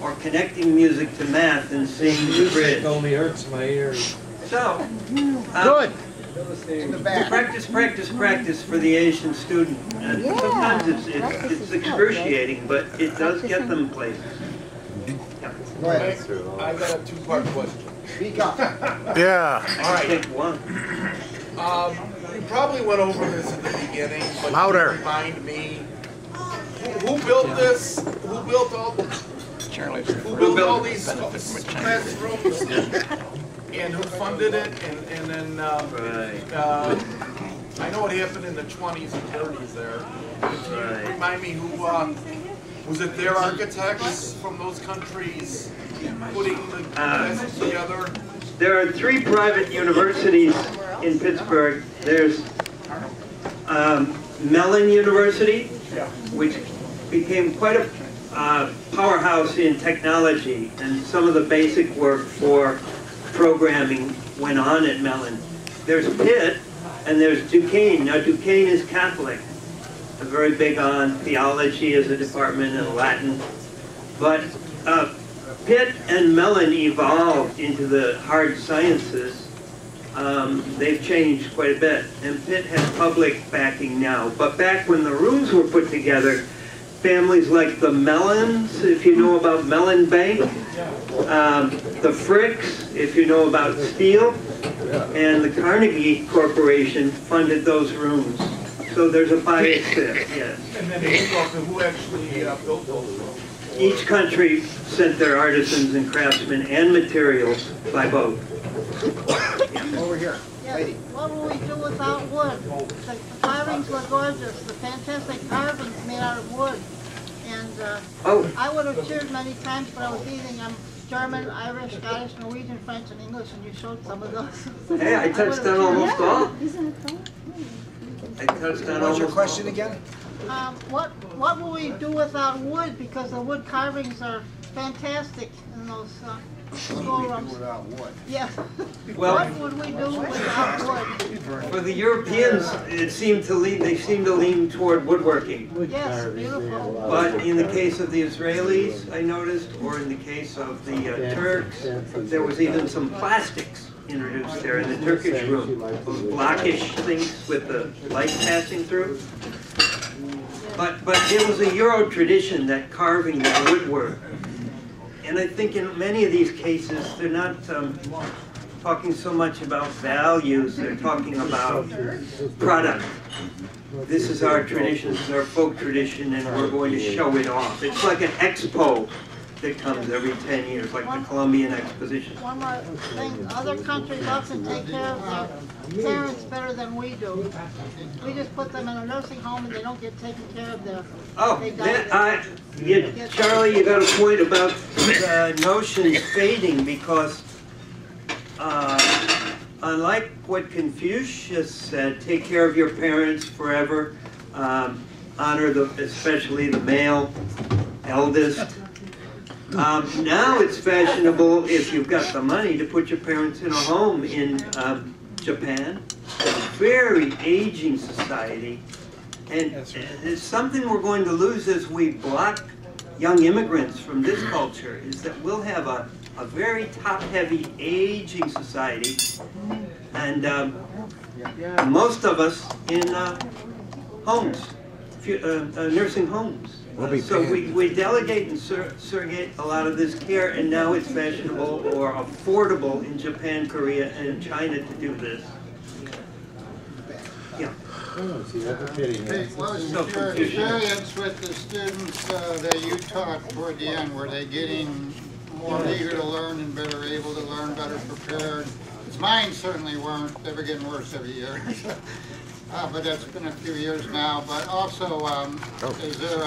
or connecting music to math and seeing the bridge. Only hurts my ears. So, good. Practice for the Asian student. Sometimes it's excruciating, but it does get them places. I've got a two-part question. Speak up. Yeah. All right. Take one. You probably went over this in the beginning, but louder. Remind me. Who built this? Who built all these classrooms? And who funded it? And then I know it happened in the 20s and 30s there. Can you remind me who Was it their architects from those countries putting the best together? There are three private universities in Pittsburgh. There's Mellon University, which became quite a powerhouse in technology, and some of the basic work for programming went on at Mellon. There's Pitt, and there's Duquesne. Now Duquesne is Catholic. I'm very big on theology as a department and Latin. But Pitt and Mellon evolved into the hard sciences. They've changed quite a bit. And Pitt has public backing now. But back when the rooms were put together, families like the Mellons, if you know about Mellon Bank, the Fricks, if you know about Steele, and the Carnegie Corporation funded those rooms. So there's a bias there, yes. And then who actually built those rooms? Each country sent their artisans and craftsmen and materials by boat. Over here. Yes. What will we do without wood? The carvings were gorgeous, the fantastic carvings made out of wood. And I would have cheered many times, but I was eating. I'm German, Irish, Scottish, Norwegian, French, and English, and you showed some of those. Hey, I touched on almost all. Isn't it cool? What was your question again? What will we do without wood? Because the wood carvings are fantastic in those schoolrooms. Without wood. Yes. Well, what would we do without wood? For the Europeans, it seemed to lean. They seemed to lean toward woodworking. Yes, beautiful. But in the case of the Israelis, I noticed, or in the case of the Turks, there was even some plastics introduced there in the Turkish room, those blockish things with the light passing through. But it was a Euro tradition, that carving, that woodwork. And I think in many of these cases, they're not talking so much about values, they're talking about product. This is our tradition, this is our folk tradition, and we're going to show it off. It's like an expo that comes every 10 years, like the Columbian Exposition. One more thing, other countries often take care of their parents better than we do. We just put them in a nursing home and they don't get taken care of there. Oh, Charlie, you got a point about the notion fading, because unlike what Confucius said, take care of your parents forever, honor especially the male eldest. Now it's fashionable, if you've got the money, to put your parents in a home in Japan. It's a very aging society, and it's something we're going to lose as we block young immigrants from this culture, is that we'll have a very top-heavy aging society, and most of us in homes, nursing homes. So we delegate and surrogate a lot of this care, and now it's fashionable or affordable in Japan, Korea, and China to do this. Yeah. Oh, see, that's a pity. Hey, what was your experience with the students that you taught toward the end? Were they getting more eager to learn and better able to learn, better prepared? Mine certainly weren't. They were getting worse every year. But that's been a few years now. But also, is there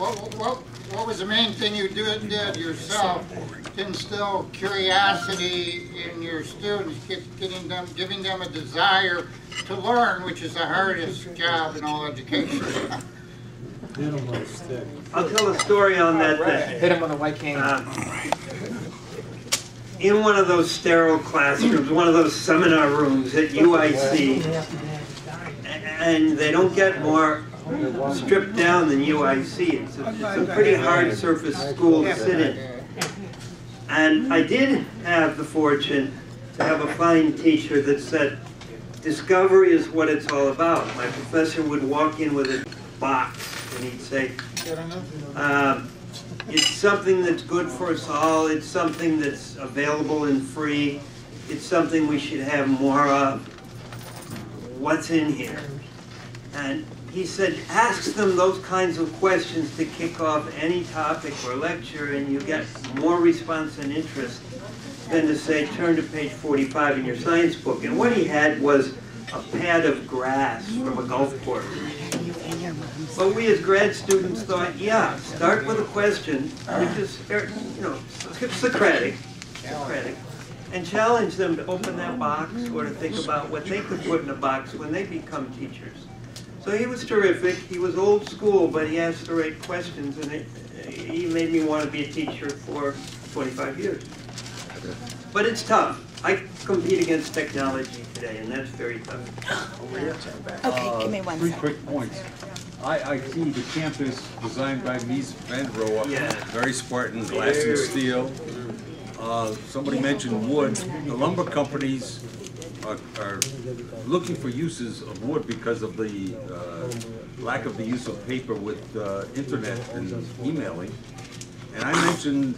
what was the main thing you did yourself to instill curiosity in your students, giving them a desire to learn, which is the hardest job in all education? I'll tell a story on that. Right. Hit him on the white cane. In one of those sterile classrooms, one of those seminar rooms at UIC. And they don't get more stripped down than UIC. It's a pretty hard surface school to sit in. And I did have the fortune to have a fine teacher that said, discovery is what it's all about. My professor would walk in with a box and he'd say, it's something that's good for us all. It's something that's available and free. It's something we should have more of. What's in here? And he said, ask them those kinds of questions to kick off any topic or lecture, and you get more response and interest than to say, turn to page 45 in your science book. And what he had was a pad of grass from a golf course. But we as grad students thought, yeah, start with a question, which is, you know, Socratic, and challenge them to open that box or to think about what they could put in a box when they become teachers. So he was terrific. He was old school, but he asked the right questions, and he made me want to be a teacher for 25 years. But it's tough. I compete against technology today, and that's very tough. Okay, give me one. 3 quick points. I see the campus designed by Mies van der Rohe. Yeah. Very Spartan, glass and steel. Somebody mentioned wood. The lumber companies are looking for uses of wood because of the lack of the use of paper with internet and emailing. And I mentioned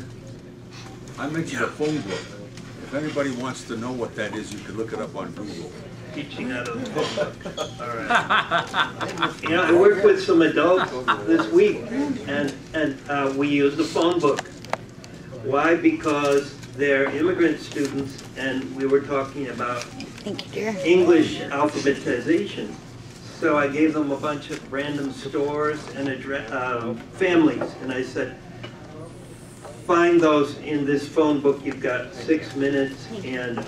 a phone book. If anybody wants to know what that is, you can look it up on Google. Teaching out of the phone book. All right. You know, I worked with some adults this week, and we used the phone book. Why? Because they're immigrant students, and we were talking about English alphabetization. So I gave them a bunch of random stores and families, and I said, find those in this phone book. You've got 6 minutes, and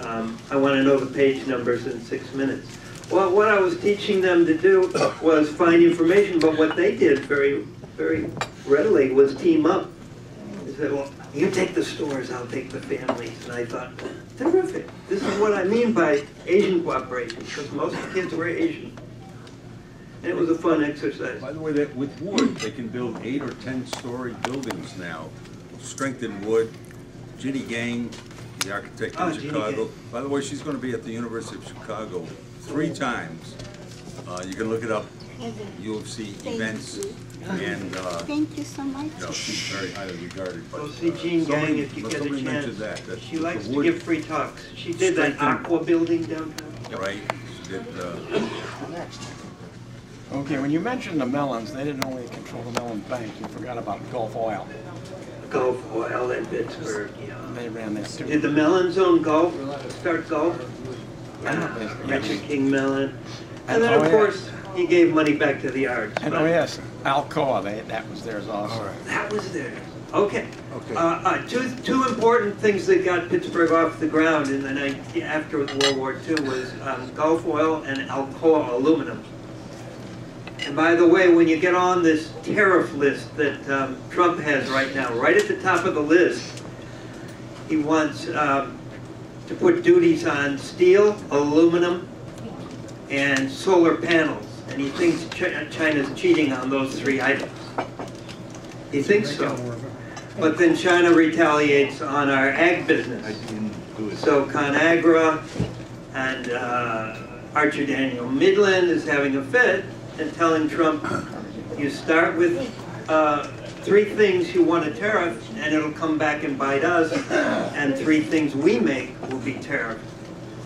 I want to know the page numbers in 6 minutes. Well, what I was teaching them to do was find information, but what they did very, very readily was team up. They said, well, you take the stores, I'll take the families. And I thought, terrific. This is what I mean by Asian cooperation, because most of the kids were Asian. And it was a fun exercise. By the way, that with wood, they can build 8- or 10-story buildings now. Strengthened wood. Ginny Gang, the architect in Chicago. By the way, she's going to be at the University of Chicago 3 times. You can look it up. UFC events. And, thank you so much. No, she's very highly regarded. But, see Jean Gang if you get a chance. That she likes to give free talks. She did that aqua building downtown. Right. She did, Okay, when you mentioned the Mellons, they didn't only control the Mellon Bank. You forgot about Gulf Oil. Gulf Oil in Pittsburgh, yeah. They ran that too. Did the Mellons own Gulf? Start Gulf? Richard King Mellon. And then, of course, he gave money back to the arts. And yes, Alcoa, that was theirs also. Right. That was theirs. Okay. Two important things that got Pittsburgh off the ground in the after World War II was Gulf Oil and Alcoa aluminum. And by the way, when you get on this tariff list that Trump has right now, right at the top of the list, he wants to put duties on steel, aluminum, and solar panels, and he thinks China's cheating on those 3 items. He thinks so. But then China retaliates on our ag business. So ConAgra and Archer Daniel Midland is having a fit and telling Trump, you start with 3 things you want to tariff, and it'll come back and bite us, and 3 things we make will be tariffed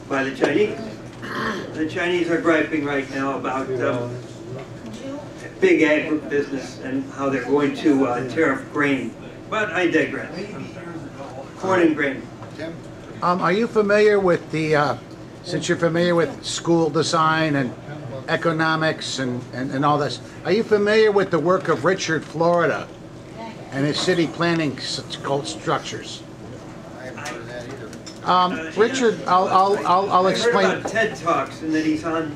by the Chinese. The Chinese are griping right now about big agribusiness and how they're going to tariff grain. But I digress. Corn and grain. Are you familiar with the, since you're familiar with school design and economics and all this, are you familiar with the work of Richard Florida and his city planning structures? Richard, I'll explain. I heard about TED Talks and that he's on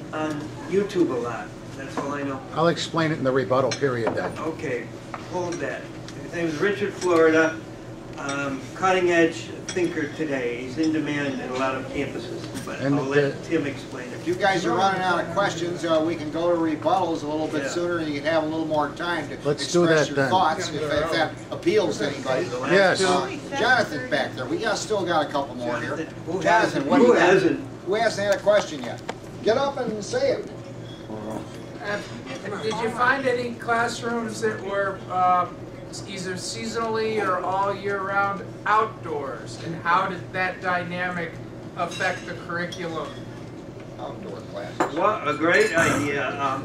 YouTube a lot. That's all I know. I'll explain it in the rebuttal period then. Okay, hold that. His name is Richard Florida, cutting edge thinker today. He's in demand at a lot of campuses, but I'll let Tim explain it. If you guys are running out of questions, we can go to rebuttals a little bit sooner, and you can have a little more time to express your thoughts, if that appeals to anybody. Yes. Jonathan back there. We still got a couple more here. Jonathan, what do you have? Who hasn't had a question yet? Get up and say it. Did you find any classrooms that were either seasonally or all year round outdoors, and how did that dynamic affect the curriculum? Outdoor classes. Well, a great idea.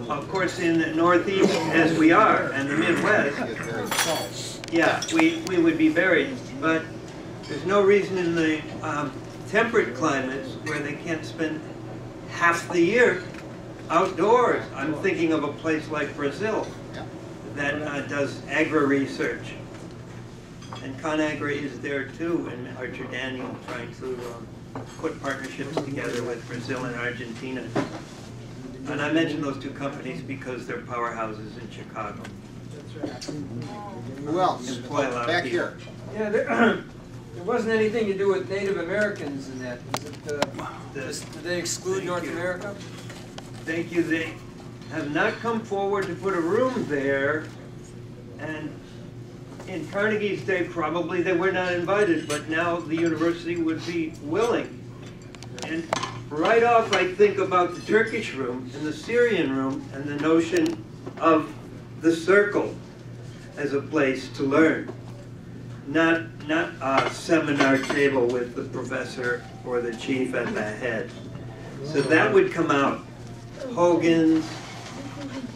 Of course, in the Northeast, as we are, and the Midwest, yeah, we would be buried. But there's no reason in the temperate climates where they can't spend half the year Outdoors, I'm thinking of a place like Brazil that does agri research. And ConAgra is there too, and Archer Daniel trying to put partnerships together with Brazil and Argentina. And I mention those two companies because they're powerhouses in Chicago. That's right. Who else? Employ a lot of people. Back here. Yeah, there wasn't anything to do with Native Americans in that. Is it, did they exclude North America? Thank you. They have not come forward to put a room there, and in Carnegie's day, probably they were not invited, but now the university would be willing. And right off, I think about the Turkish room and the Syrian room and the notion of the circle as a place to learn, not a seminar table with the professor or the chief at the head. So that would come out. Hogan's,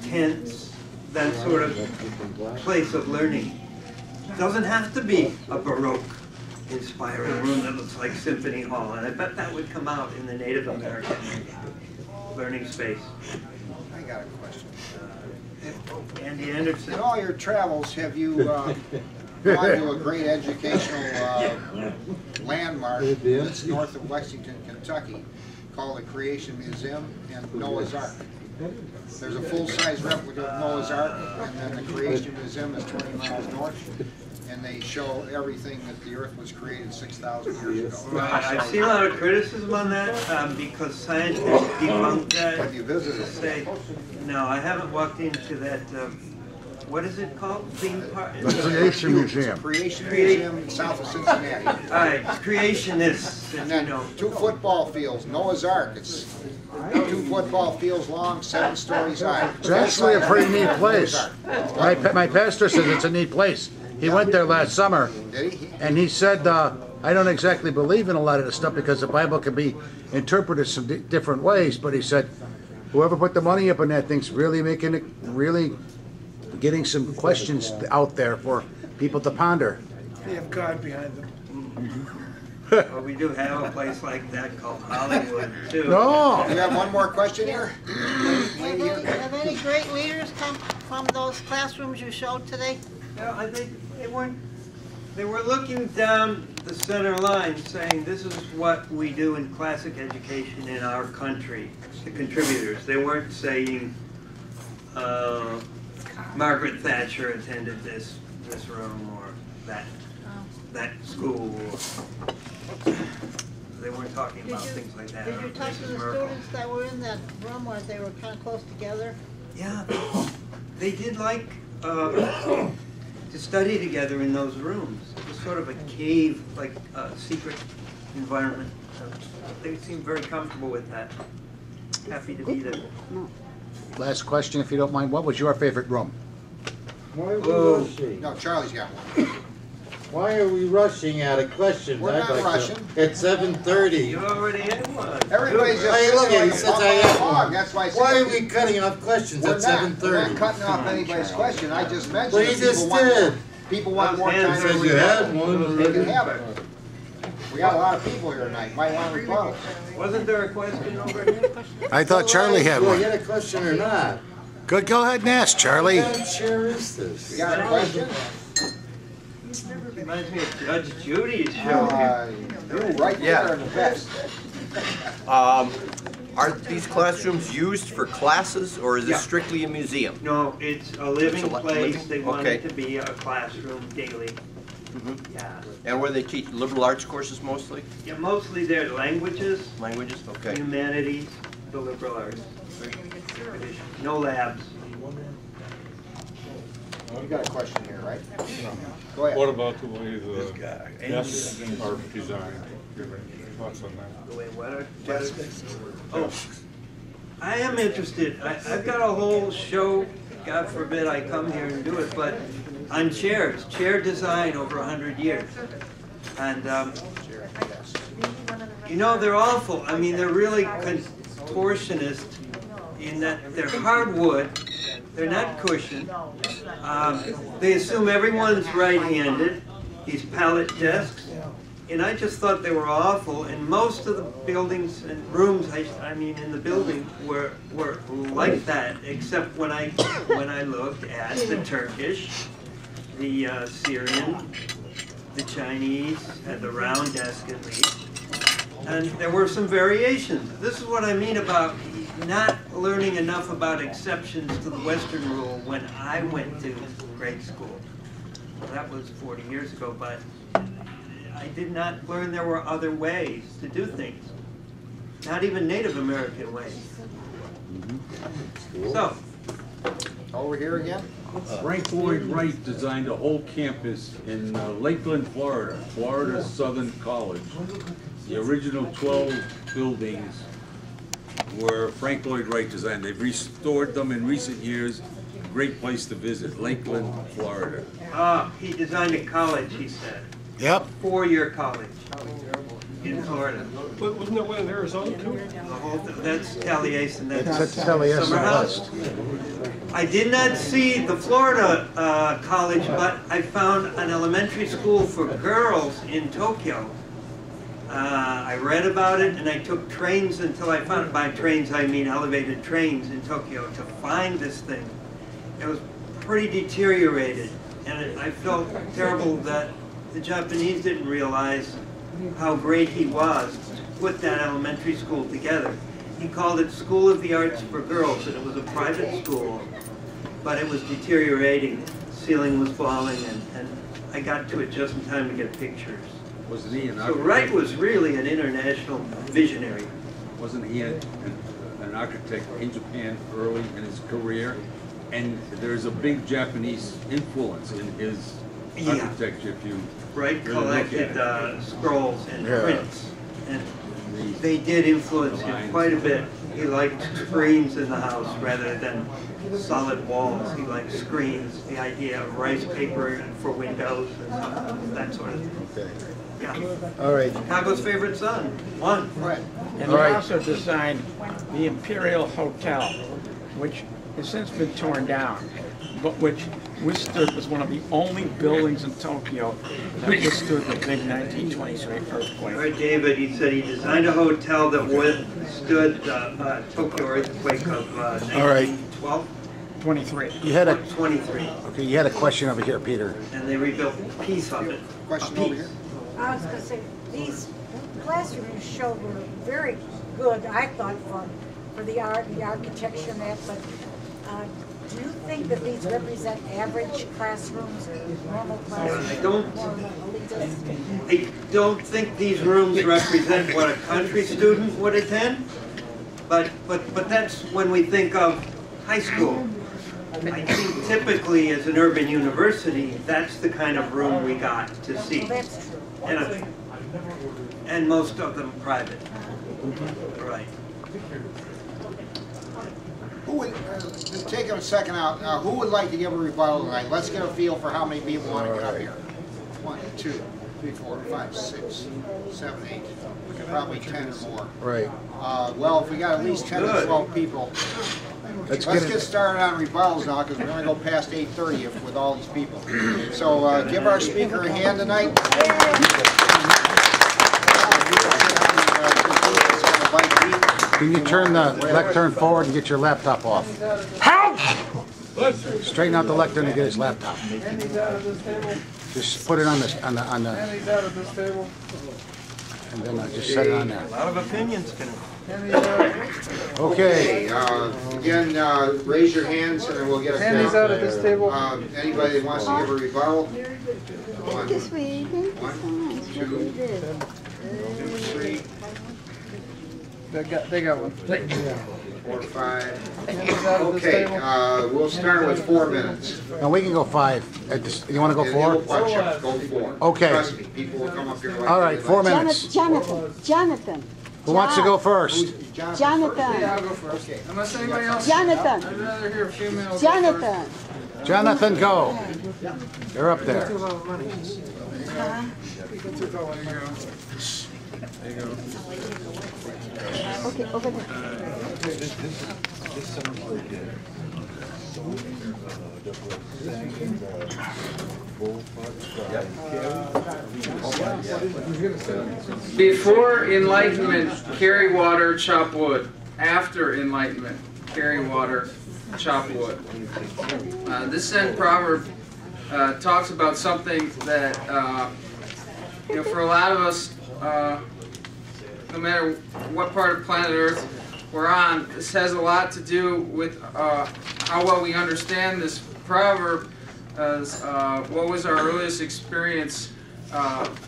tents, that sort of place of learning. Doesn't have to be a Baroque-inspiring room that looks like Symphony Hall, and I bet that would come out in the Native American learning space. I got a question. Andy Anderson. In all your travels, have you gone to a great educational landmark that's north of Lexington, Kentucky, called the Creation Museum and Noah's Ark? There's a full-size replica of Noah's Ark, and then the Creation Museum is 20 miles north, and they show everything that the Earth was created 6,000 years ago. Well, I see a lot of criticism on that because scientists debunk that. Have you visited? Say, no, I haven't walked into that. What is it called? The Creation Museum. Creation Museum south of Cincinnati. All right, creationists. And then two football fields, Noah's Ark. It's 2 football fields long, 7 stories high. It's actually a pretty neat place. My pastor says it's a neat place. He went there last summer, and he said, I don't exactly believe in a lot of this stuff because the Bible can be interpreted some different ways, but he said, whoever put the money up on that thing's really making it, getting some questions out there for people to ponder. They have God behind them. Well, we do have a place like that called Hollywood, too. No! You have one more question here? Have any great leaders come from those classrooms you showed today? No, I think they weren't. They were looking down the center line saying, this is what we do in classic education in our country, the contributors. They weren't saying, Margaret Thatcher attended this room or that school. They weren't talking about things like that. Did you talk to the students that were in that room, or they were kind of close together? Yeah, they did like to study together in those rooms. It was sort of a cave, like a secret environment. They seemed very comfortable with that. Happy to be there. Last question, if you don't mind. What was your favorite room? Why are we rushing? No, Charlie's got one. Why are we rushing out of question? We're not rushing. It's 7:30. You already had one. Everybody's just Why are we cutting off questions at 7:30? We're not cutting off anybody's question. I just mentioned. Well, you just did. People want more time than we have. They can have it. We got a lot of people here tonight. Might want to respond. Wasn't there a question over here? I thought Charlie had one. You had a question or not? Good, go ahead and ask, Charlie. What chair is this? You got a question? Reminds me of Judge Judy's show. Right there in the best. Are these classrooms used for classes, or is it strictly a museum? No, it's a living place. Living? They want it to be a classroom daily. Mm-hmm. Yeah. And where they teach liberal arts courses mostly? Yeah, mostly they're languages. Languages, okay. Humanities, the liberal arts. No labs. You got a question here, right? No. Go ahead. What about the way the desks are designed? Your thoughts on that? The way what are desks? Oh, I am interested. I've got a whole show. God forbid I come here and do it, but on chairs, chair design over 100 years, and they're awful. I mean, they're really contortionist in that they're hardwood, they're not cushioned. They assume everyone's right-handed. These pallet desks, And I just thought they were awful, and most of the buildings and rooms, I mean, in the building were like that, except when I looked at the Turkish, the Syrian, the Chinese, at the round desk at least, and there were some variations. This is what I mean about not learning enough about exceptions to the Western rule when I went to grade school. Well, that was 40 years ago, but I did not learn there were other ways to do things, not even Native American ways. Mm-hmm. So, over here again. Frank Lloyd Wright designed a whole campus in Lakeland, Florida, Florida Southern College. The original 12 buildings were Frank Lloyd Wright designed. They've restored them in recent years. Great place to visit, Lakeland, Florida. He designed a college, he said. Yep. Four-year college in Florida. But wasn't there one in Arizona too? That's Taliesin. That's Taliesin West. I did not see the Florida college, but I found an elementary school for girls in Tokyo. I read about it, and I took trains until I found it. By trains, I mean elevated trains in Tokyo to find this thing. It was pretty deteriorated, and I felt terrible that the Japanese didn't realize how great he was to put that elementary school together. He called it School of the Arts for Girls, and it was a private school, but it was deteriorating. The ceiling was falling, and I got to it just in time to get pictures. Wasn't he an architect? So Wright was really an international visionary. Wasn't he an architect in Japan early in his career? And there's a big Japanese influence in his architecture, if you Wright really collected scrolls and prints, and they did influence him quite a bit. He liked screens in the house rather than solid walls. He liked screens, the idea of rice paper for windows, and that sort of thing. Okay. Yeah. All right. Chicago's favorite son. One. Right. And he also designed the Imperial Hotel, which has since been torn down, but which withstood, was one of the only buildings in Tokyo that withstood the big 1923 earthquake. All right, David, he said he designed a hotel that withstood the Tokyo earthquake of 1912? 23. You had a 23. Okay, you had a question over here, Peter. And they rebuilt a piece of it. Question over here? I was going to say, these classrooms showed were very good, I thought, for the art and the architecture and that, but do you think that these represent average classrooms or normal classrooms? I don't think these rooms represent what a country student would attend, but that's when we think of high school. I think typically as an urban university, that's the kind of room we got to see. That's true. And most of them private. Right. Who would, take a second out, who would like to give a rebuttal tonight? Let's get a feel for how many people want to get up here. 1, 2, 3, 4, 5, 6, 7, 8, probably 10 or more. Right. Well, if we got at least 10 or 12 people, let's get started on rebuttals now, because we're going to go past 8:30 with all these people. So give our speaker a hand tonight. Can you turn the lectern forward and get your laptop off? Help! Straighten out the lectern and get his laptop. Just put it on the and then just set it on there. A lot of opinions can. Okay. Again, raise your hands and we'll get a hands out of this table. Anybody that wants to give a rebuttal? 1, 2, 3. They got one. 4, 5. Okay, we'll start with 4 minutes. No, we can go 5. You want to go 4? Go 4. Okay. Trust me, people will come up here. All right, 4 minutes. Jonathan. Who wants to go first? Jonathan. Yeah, I'll go first. Okay. Unless anybody else. Jonathan. I'd rather hear a female. Jonathan. Jonathan, go. You're up there. There you go. Okay, over there. This summer we did Before Enlightenment, carry water, chop wood. After Enlightenment, carry water, chop wood. This Zen proverb talks about something that, you know, for a lot of us, no matter what part of planet Earth we're on, this has a lot to do with how well we understand this proverb as what was our earliest experience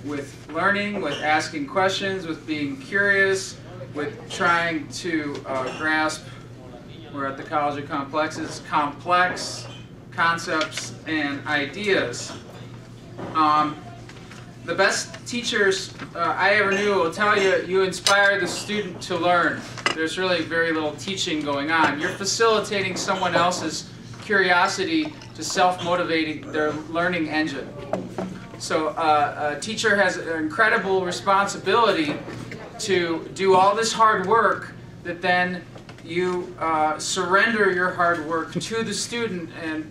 with learning, with asking questions, with being curious, with trying to grasp, we're at the College of Complexes, complex concepts and ideas. The best teachers I ever knew will tell you, you inspire the student to learn. There's really very little teaching going on. You're facilitating someone else's curiosity to self-motivating their learning engine. So a teacher has an incredible responsibility to do all this hard work that then you surrender your hard work to the student and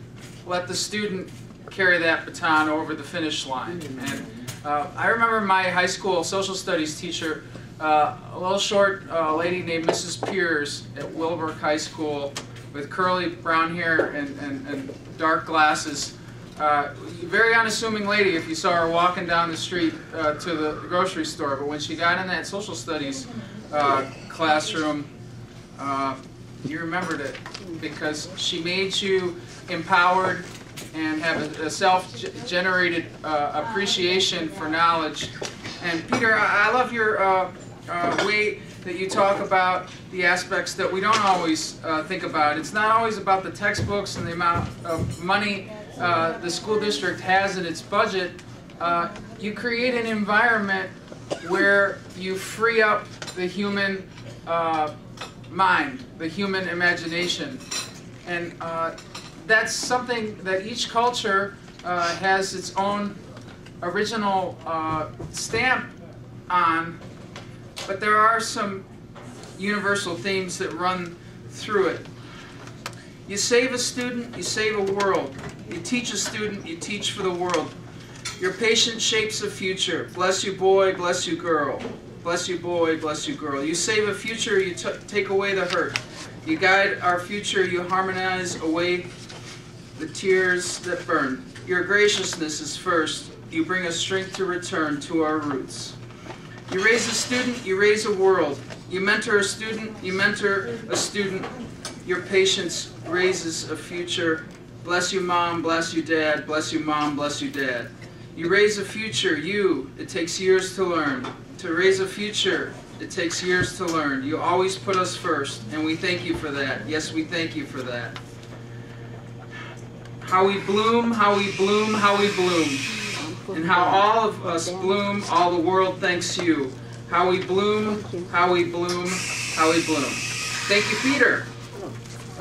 let the student carry that baton over the finish line. And I remember my high school social studies teacher, a little short lady named Mrs. Pierce at Wilbrook High School with curly brown hair and dark glasses. Very unassuming lady if you saw her walking down the street to the grocery store, but when she got in that social studies classroom, you remembered it because she made you empowered and have a self-generated appreciation for knowledge. And Peter, I love your way that you talk about the aspects that we don't always think about. It's not always about the textbooks and the amount of money the school district has in its budget. You create an environment where you free up the human mind, the human imagination. And that's something that each culture has its own original stamp on, but there are some universal themes that run through it. You save a student, you save a world. You teach a student, you teach for the world. Your patience shapes a future. Bless you boy, bless you girl. Bless you boy, bless you girl. You save a future, you take away the hurt. You guide our future, you harmonize away the tears that burn. Your graciousness is first. You bring us strength to return to our roots. You raise a student, you raise a world. You mentor a student, you mentor a student. Your patience raises a future. Bless you mom, bless you dad, bless you mom, bless you dad. You raise a future, you, it takes years to learn. To raise a future, it takes years to learn. You always put us first, and we thank you for that. Yes, we thank you for that. How we bloom, how we bloom, how we bloom. And how all of us bloom, all the world thanks you. How we bloom, how we bloom, how we bloom. Thank you, Peter.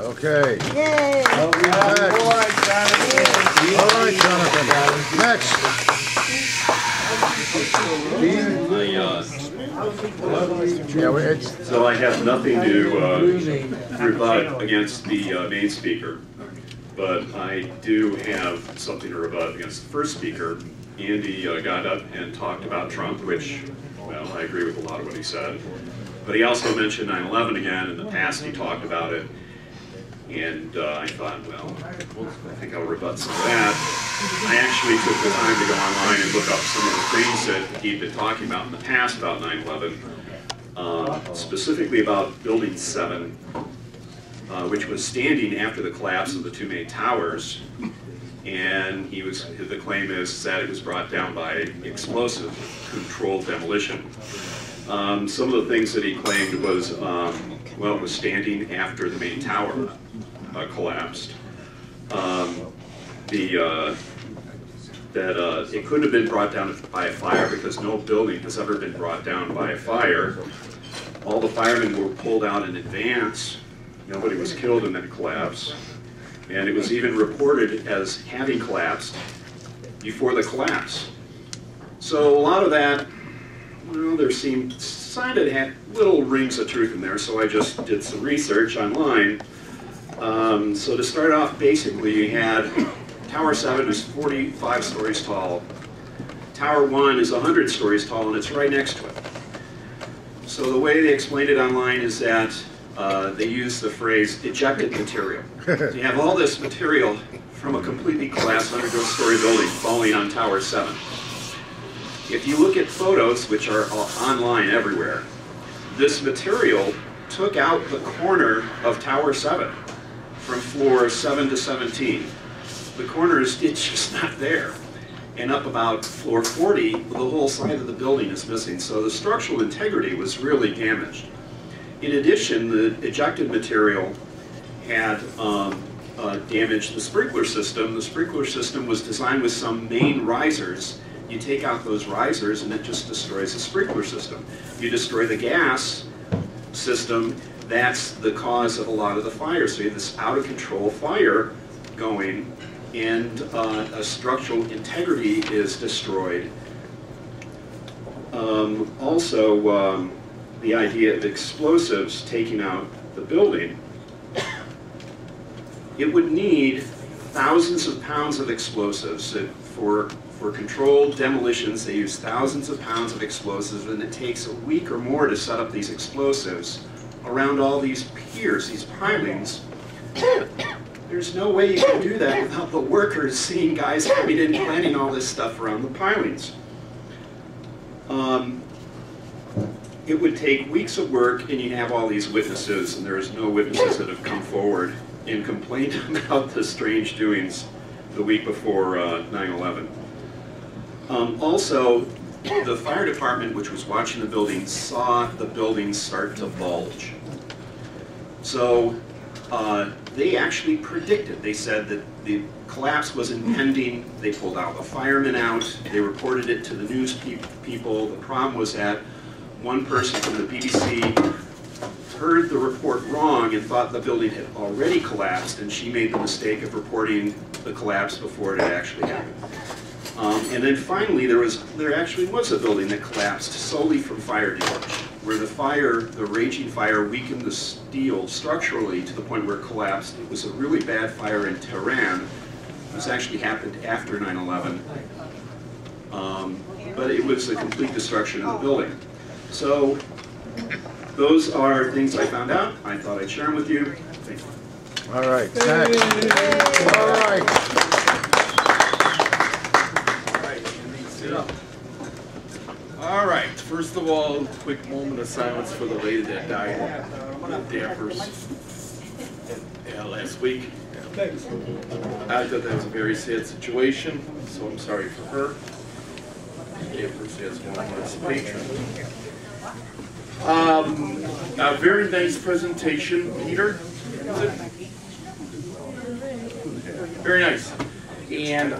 Okay. Yay. All right, Jonathan. All right, Jonathan. Next. So I have nothing to rebut against the main speaker, but I do have something to rebut against the first speaker. Andy got up and talked about Trump, which, well, I agree with a lot of what he said. But he also mentioned 9/11 again. In the past, he talked about it. And I thought, well, I think I'll rebut some of that. I actually took the time to go online and look up some of the things that he'd been talking about in the past about 9/11, specifically about Building 7, which was standing after the collapse of the two main towers. And he was, the claim is that it was brought down by explosive controlled demolition. Some of the things that he claimed was, well, it was standing after the main tower collapsed. That it couldn't have been brought down by a fire because no building has ever been brought down by a fire. All the firemen were pulled out in advance. Nobody was killed in that collapse. And it was even reported as having collapsed before the collapse. So a lot of that, well, there seemed, had little rings of truth in there, so I just did some research online So to start off, basically, you had Tower 7 is 45 stories tall. Tower 1 is 100 stories tall, and it's right next to it. So the way they explained it online is that they used the phrase ejected material. So you have all this material from a completely collapsed 100-story building falling on Tower 7. If you look at photos, which are online everywhere, this material took out the corner of Tower 7 from floor 7 to 17. The corner is just not there. And up about floor 40, the whole side of the building is missing. So the structural integrity was really damaged. In addition, the ejected material had damaged the sprinkler system. The sprinkler system was designed with some main risers. You take out those risers and it just destroys the sprinkler system. You destroy the gas system, that's the cause of a lot of the fire. So you have this out of control fire going, and a structural integrity is destroyed. The idea of explosives taking out the building, it would need thousands of pounds of explosives. For controlled demolitions, they use thousands of pounds of explosives, and it takes a week or more to set up these explosives around all these piers, these pilings. There's no way you can do that without the workers seeing guys coming in planning all this stuff around the pilings. It would take weeks of work, and you have all these witnesses, and there's no witnesses that have come forward and complained about the strange doings the week before 9/11. Also, the fire department, which was watching the building, saw the building start to bulge. So they actually predicted. They said that the collapse was impending. They pulled all the firemen out. They reported it to the news people. The problem was that one person from the BBC heard the report wrong and thought the building had already collapsed, and she made the mistake of reporting the collapse before it had actually happened. And then finally, there actually was a building that collapsed solely from fire damage, where the raging fire weakened the steel structurally to the point where it collapsed. It was a really bad fire in Tehran. This actually happened after 9/11, but it was a complete destruction of the building. So those are things I found out. I thought I'd share them with you. Thank you. All right. Thanks. All right. All right. Sit up. All right. First of all, a quick moment of silence for the lady that died of dampers last week. I thought that was a very sad situation, so I'm sorry for her. Dampers has one of us patrons. A very nice presentation, Peter. Very nice. And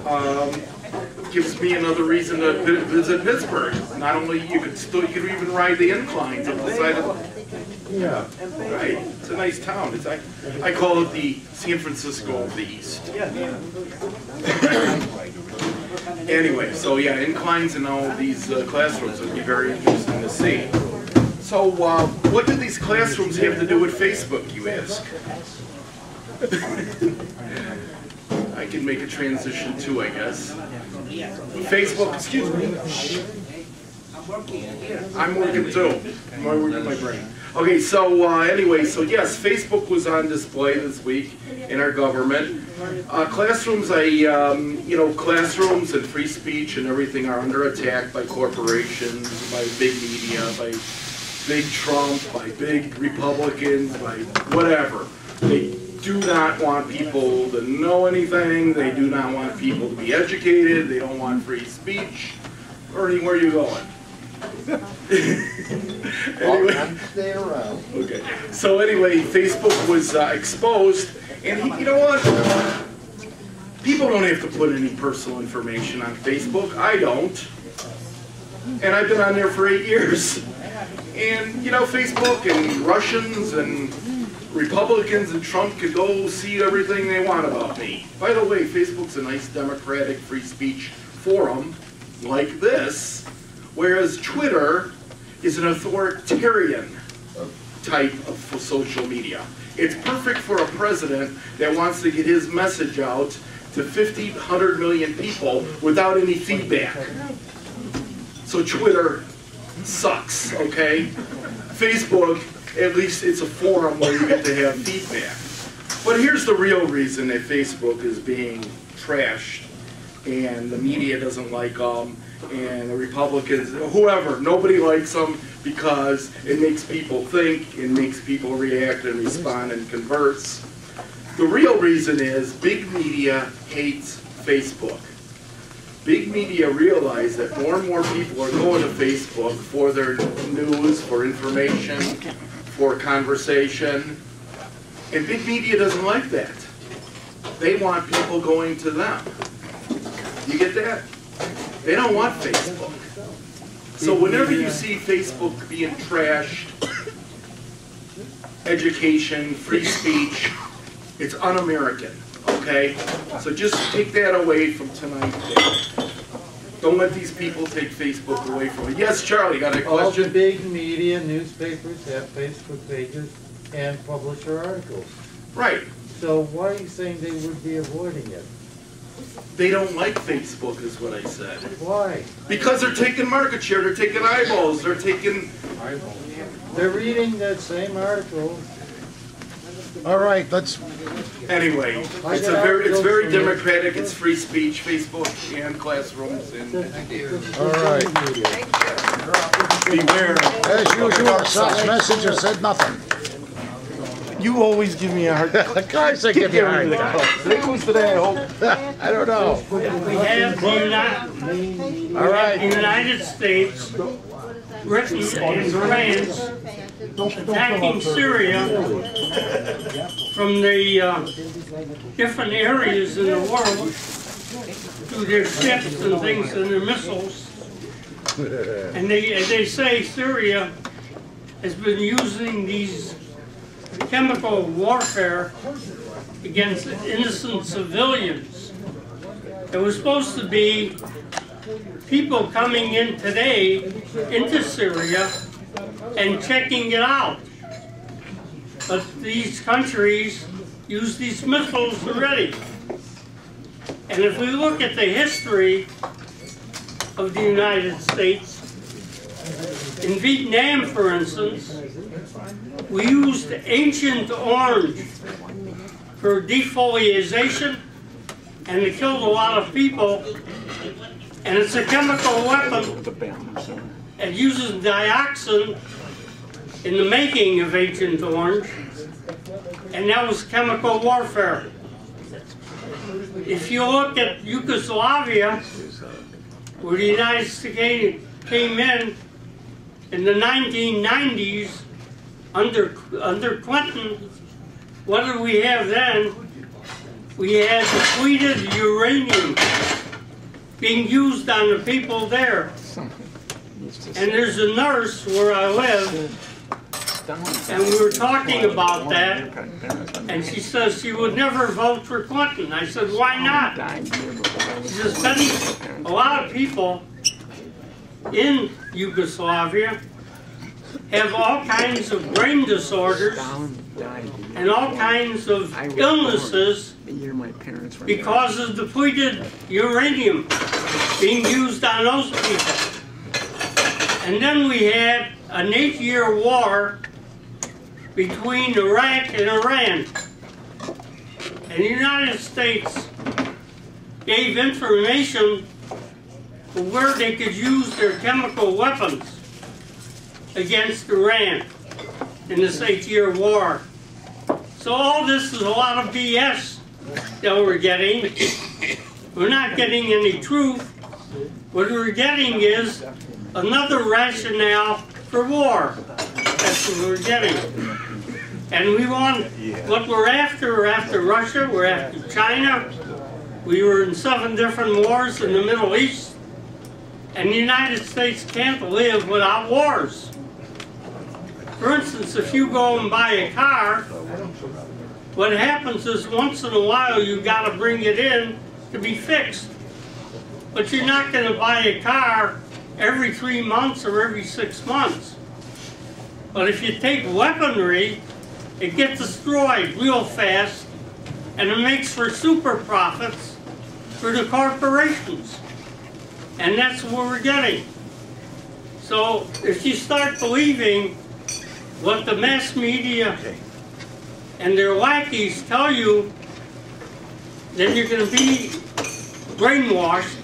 gives me another reason to visit Pittsburgh. Not only you could even ride the inclines up the side of the, yeah, right. It's a nice town. It's I call it the San Francisco of the East. Anyway, so yeah, inclines and all these classrooms would be very interesting to see. So, what do these classrooms have to do with Facebook, you ask? I can make a transition too, I guess. Facebook, excuse me. I'm working too. I'm working my brain. Okay, so anyway, so yes, Facebook was on display this week in our government. Classrooms, classrooms and free speech and everything are under attack by corporations, by big media, by big Trump, by big Republicans, by whatever. They do not want people to know anything. They do not want people to be educated. They don't want free speech. Ernie, where are you going? Anyway, stay around. Okay. So anyway, Facebook was exposed, and you know what? People don't have to put any personal information on Facebook. I don't, and I've been on there for 8 years. And, you know, Facebook and Russians and Republicans and Trump could go see everything they want about me. By the way, Facebook's a nice democratic free speech forum like this, whereas Twitter is an authoritarian type of social media. It's perfect for a president that wants to get his message out to 50, 100 million people without any feedback. So Twitter sucks, okay? Facebook, at least it's a forum where you get to have feedback. But here's the real reason that Facebook is being trashed and the media doesn't like them and the Republicans, whoever, nobody likes them because it makes people think, it makes people react and respond and converts. The real reason is big media hates Facebook. Big media realize that more and more people are going to Facebook for their news, for information, for conversation. And big media doesn't like that. They want people going to them. You get that? They don't want Facebook. So whenever you see Facebook being trashed, education, free speech, it's un-American, okay? So just take that away from tonight. Don't let these people take Facebook away from it. Yes, Charlie, got a question? All the big media newspapers have Facebook pages and publisher articles. Right. So why are you saying they would be avoiding it? They don't like Facebook is what I said. Why? Because they're taking market share, they're taking eyeballs, they're taking... They're reading that same article. All right, let's... Anyway, it's very democratic, it's free speech, Facebook and classrooms and... All right. Beware. As usual, such messages said nothing. You always give me a hard time. Of course I give you a hard time. Today was today, I hope. I don't know. We have in the United States, Britain and France attacking Syria from the different areas in the world through their ships and things and their missiles. And they say Syria has been using these chemical warfare against innocent civilians. It was supposed to be people coming in today into Syria and checking it out. But these countries use these missiles already. And if we look at the history of the United States, in Vietnam, for instance, we used ancient orange for defoliation, and it killed a lot of people. And it's a chemical weapon. It uses dioxin in the making of ancient orange, and that was chemical warfare. If you look at Yugoslavia, where the United States came in the 1990s, under Clinton, what did we have then? We had depleted uranium being used on the people there. And there's a nurse where I live, and we were talking about that, and she says she would never vote for Clinton. I said, why not? She says, Betty, a lot of people in Yugoslavia have all kinds of brain disorders and all kinds of illnesses because of depleted uranium being used on those people. And then we had an 8-year war between Iraq and Iran. And the United States gave information for where they could use their chemical weapons against Iran in this 8-year war. So all this is a lot of BS that we're getting. We're not getting any truth. What we're getting is another rationale for war. That's what we're getting. And we want what we're after. We're after Russia. We're after China. We were in 7 different wars in the Middle East. And the United States can't live without wars. For instance, if you go and buy a car, what happens is once in a while you got to bring it in to be fixed. But you're not going to buy a car every 3 months or every 6 months. But if you take weaponry, it gets destroyed real fast, and it makes for super profits for the corporations. And that's what we're getting. So if you start believing what the mass media and their lackeys tell you, then you're going to be brainwashed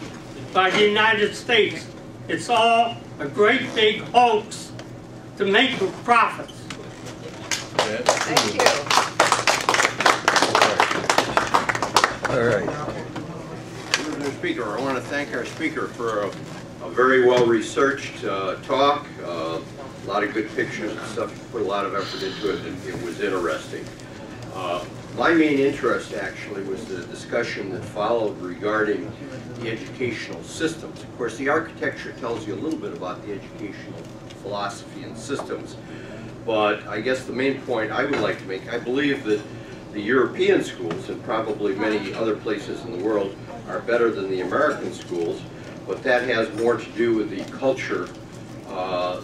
by the United States. It's all a great big hoax to make profits. Thank you. All right. Mr. Speaker, I want to thank our speaker for a very well-researched talk. A lot of good pictures and stuff. You put a lot of effort into it, and it was interesting. My main interest, actually, was the discussion that followed regarding the educational systems. Of course, the architecture tells you a little bit about the educational philosophy and systems. But I guess the main point I would like to make, I believe that the European schools, and probably many other places in the world, are better than the American schools, but that has more to do with the culture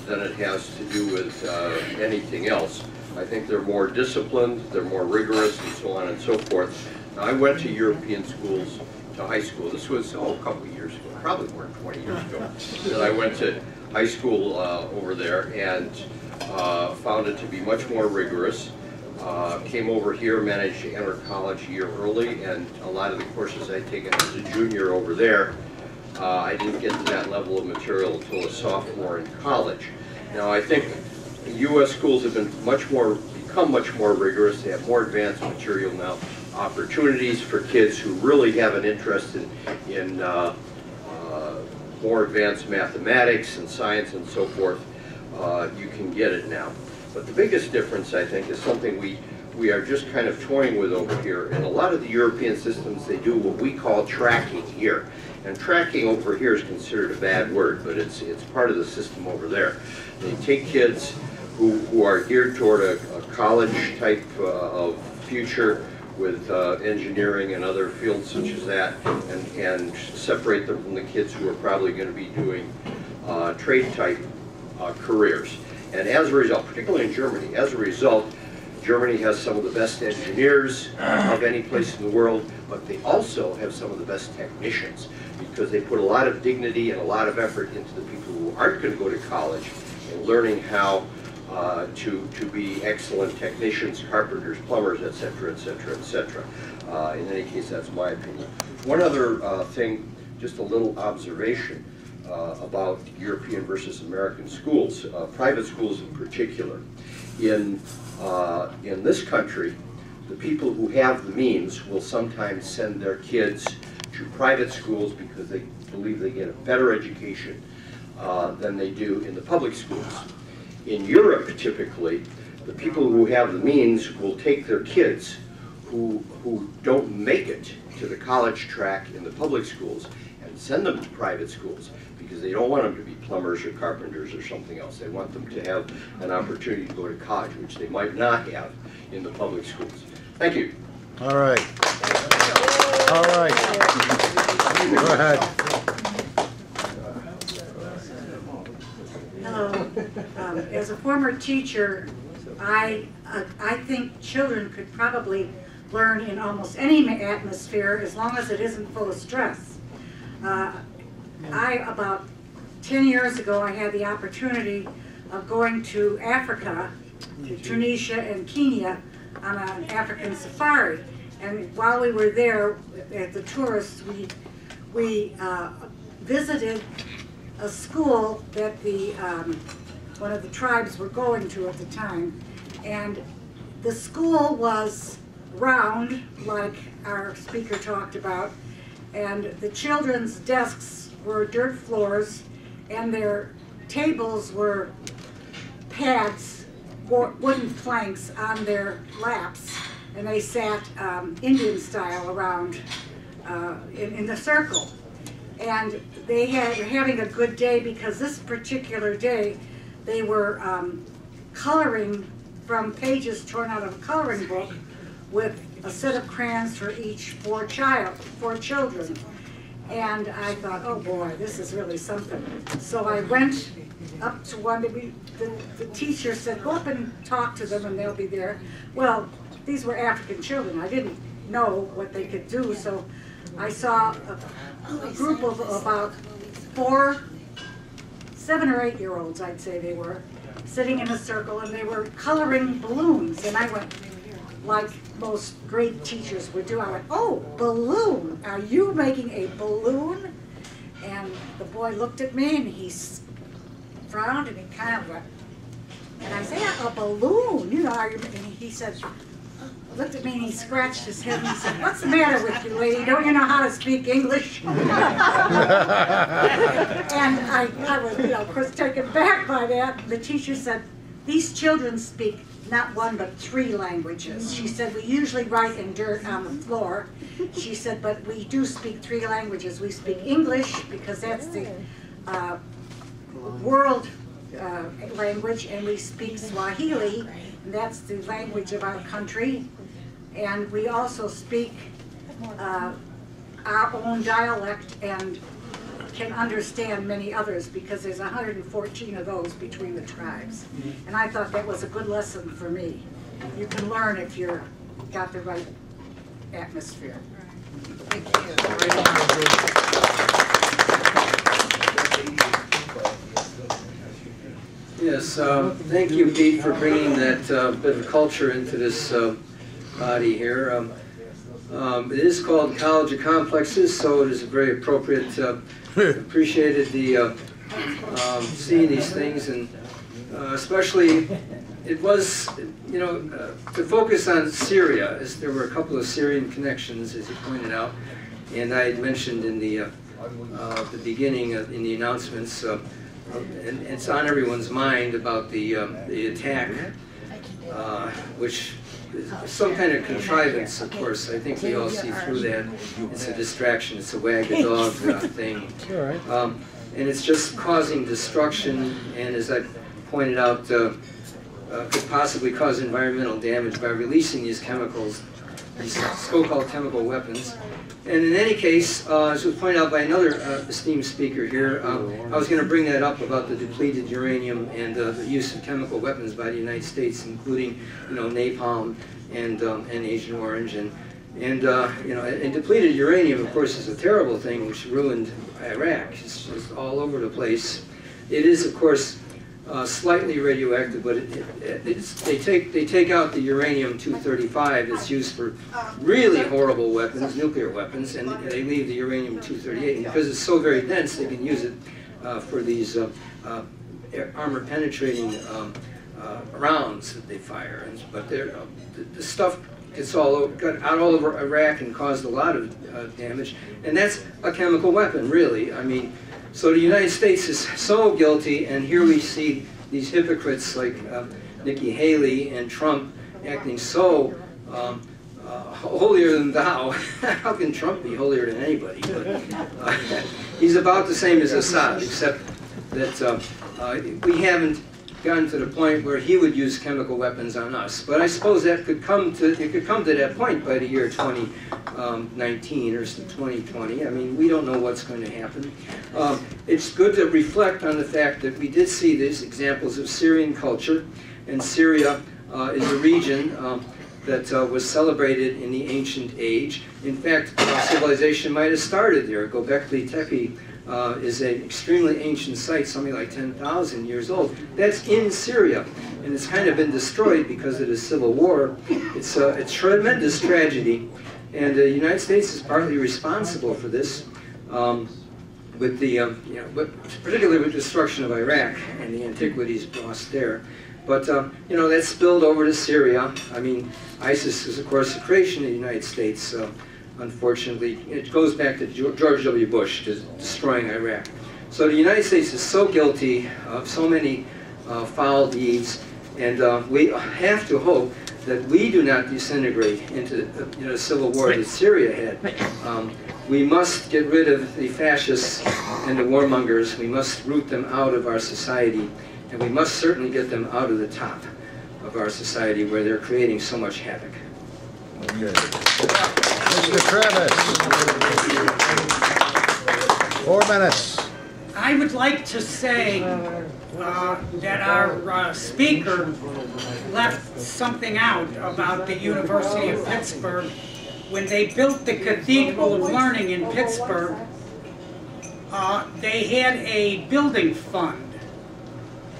than it has to do with anything else. I think they're more disciplined, they're more rigorous, and so on and so forth. Now, I went to European schools, to high school. This was a couple of years ago, probably more than 20 years ago, that I went to high school over there, and found it to be much more rigorous. Came over here, managed to enter college a year early, and a lot of the courses I'd taken as a junior over there, I didn't get to that level of material until a sophomore in college. Now, I think U.S. schools have been become much more rigorous. They have more advanced material now, opportunities for kids who really have an interest in more advanced mathematics and science and so forth. You can get it now. But the biggest difference, I think, is something we are just kind of toying with over here. In a lot of the European systems, they do what we call tracking here. And tracking over here is considered a bad word, but it's part of the system over there. They take kids who are geared toward a college type of future with engineering and other fields such as that, and separate them from the kids who are probably going to be doing trade type careers. And as a result, particularly in Germany, as a result, Germany has some of the best engineers of any place in the world, but they also have some of the best technicians, because they put a lot of dignity and a lot of effort into the people who aren't going to go to college and learning how to be excellent technicians, carpenters, plumbers, etc., etc., etc. In any case, that's my opinion. One other thing, just a little observation about European versus American schools, private schools in particular. In this country, the people who have the means will sometimes send their kids to private schools because they believe they get a better education than they do in the public schools. In Europe, typically, the people who have the means will take their kids who don't make it to the college track in the public schools and send them to private schools, because they don't want them to be plumbers or carpenters or something else. They want them to have an opportunity to go to college, which they might not have in the public schools. Thank you. All right. All right. Go ahead. Hello. As a former teacher, I think children could probably learn in almost any atmosphere as long as it isn't full of stress. About 10 years ago, I had the opportunity of going to Africa, to Tunisia and Kenya, on an African safari. And while we were there, at the tourists, we visited a school that the one of the tribes were going to at the time. And the school was round, like our speaker talked about, and the children's desks were dirt floors, and their tables were pads, wooden planks on their laps, and they sat Indian style around in the circle. And they were having a good day, because this particular day they were coloring from pages torn out of a coloring book with a set of crayons for each four children. And I thought, oh boy, this is really something. So I went up to one, the teacher said, go up and talk to them and they'll be there. Well, these were African children. I didn't know what they could do, so I saw a group of about 7 or 8 year olds, I'd say they were, sitting in a circle and they were coloring balloons. And I went, like most great teachers would do, I went, oh, balloon, are you making a balloon? And the boy looked at me and he frowned and he kind of went, and I said, yeah, a balloon, you know, are you? And he said, looked at me and he scratched his head and he said, what's the matter with you, lady? Don't you know how to speak English? And I was, you know, of course, taken back by that. The teacher said, these children speak not one but 3 languages. She said, we usually write in dirt on the floor. She said, but we do speak 3 languages. We speak English because that's the world language, and we speak Swahili, and that's the language of our country. And we also speak our own dialect and can understand many others because there's 114 of those between the tribes. And I thought that was a good lesson for me. You can learn if you've got the right atmosphere. Thank you. Yes, thank you, Pete, for bringing that bit of culture into this body here. It is called College of Complexes, so it is very appropriate. Appreciated the seeing these things, and especially it was, you know, to focus on Syria, as there were a couple of Syrian connections, as you pointed out, and I had mentioned in the beginning of, in the announcements, and it's on everyone's mind about the attack, which some kind of contrivance, of course. I think we all see through that. It's a distraction. It's a wag-a-dog thing. And it's just causing destruction, and as I pointed out, could possibly cause environmental damage by releasing these chemicals, these so-called chemical weapons. And in any case, as was pointed out by another esteemed speaker here, I was going to bring that up about the depleted uranium and the use of chemical weapons by the United States, including, you know, napalm and Agent Orange, and you know, and depleted uranium, of course, is a terrible thing which ruined Iraq. It's just all over the place. It is, of course, slightly radioactive, but they take out the uranium-235 that's used for really horrible weapons, nuclear weapons, and they leave the uranium-238. And because it's so very dense, they can use it for these armor-penetrating rounds that they fire. And, but the stuff gets got out all over Iraq and caused a lot of damage, and that's a chemical weapon, really. I mean. So the United States is so guilty, and here we see these hypocrites like Nikki Haley and Trump acting so holier than thou. How can Trump be holier than anybody? But, he's about the same as Assad, except that we haven't gotten to the point where he would use chemical weapons on us. But I suppose that could come to that point by the year 2019 or 2020. I mean, we don't know what's going to happen. It's good to reflect on the fact that we did see these examples of Syrian culture, and Syria is a region that was celebrated in the ancient age. In fact, civilization might have started there. Göbekli Tepe is an extremely ancient site, something like 10,000 years old. That's in Syria, and it's kind of been destroyed because of the civil war. It's a tremendous tragedy. And the United States is partly responsible for this, with the, you know, particularly with the destruction of Iraq and the antiquities lost there. But you know, that spilled over to Syria. I mean, ISIS is, of course, a creation of the United States. Unfortunately, it goes back to George W. Bush, to destroying Iraq. So the United States is so guilty of so many foul deeds, and we have to hope that we do not disintegrate into the, you know, civil war that Syria had. We must get rid of the fascists and the warmongers. We must root them out of our society, and we must certainly get them out of the top of our society where they're creating so much havoc. Okay. Mr. Travis. 4 minutes. I would like to say that our speaker left something out about the University of Pittsburgh. When they built the Cathedral of Learning in Pittsburgh, they had a building fund.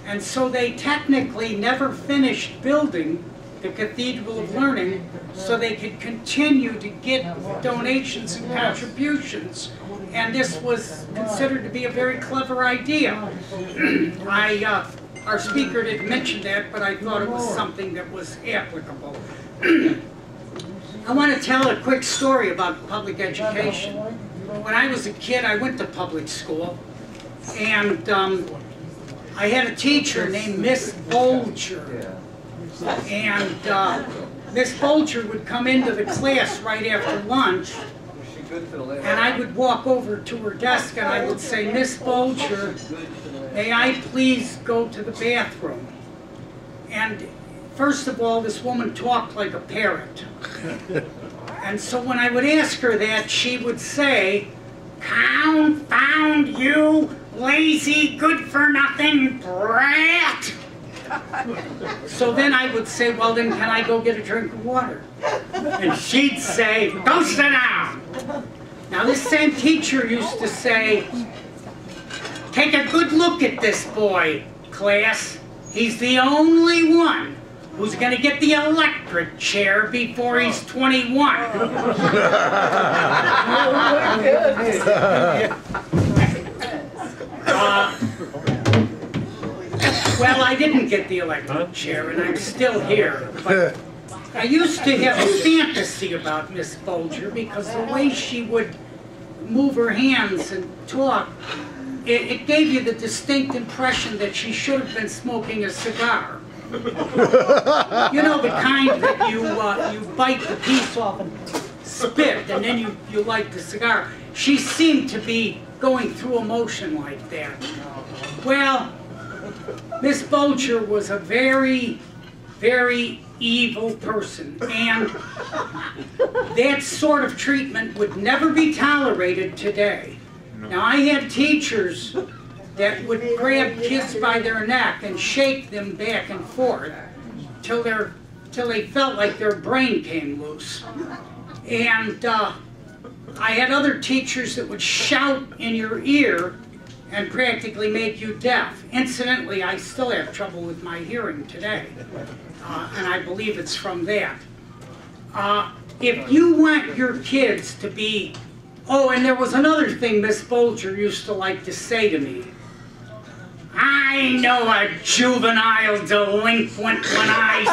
And so they technically never finished building the Cathedral of Learning so they could continue to get donations and contributions. And this was considered to be a very clever idea. Our speaker didn't mention that, but I thought it was something that was applicable. I want to tell a quick story about public education. When I was a kid, I went to public school, and I had a teacher named Miss Bolger. And Miss Bolger would come into the class right after lunch, and I would walk over to her desk and I would say, Miss Bolger, may I please go to the bathroom? And first of all, this woman talked like a parrot. And so when I would ask her that, she would say, confound you, lazy, good-for-nothing brat. So then I would say, well, then can I go get a drink of water? And she'd say, go sit down. Now this same teacher used to say, take a good look at this boy, class. He's the only one who's going to get the electric chair before he's 21. Well, I didn't get the electric chair, and I'm still here. But I used to have a fantasy about Miss Bolger because the way she would move her hands and talk, it gave you the distinct impression that she should have been smoking a cigar. You know, the kind that you bite the piece off and spit, and then you light the cigar. She seemed to be going through a motion like that. Well, Miss Bolger was a very, very evil person, and that sort of treatment would never be tolerated today. Now, I had teachers that would grab kids by their neck and shake them back and forth till they felt like their brain came loose. And I had other teachers that would shout in your ear and practically make you deaf. Incidentally, I still have trouble with my hearing today, and I believe it's from that. If you want your kids to be... Oh, and there was another thing Miss Bolger used to like to say to me. I know a juvenile delinquent when I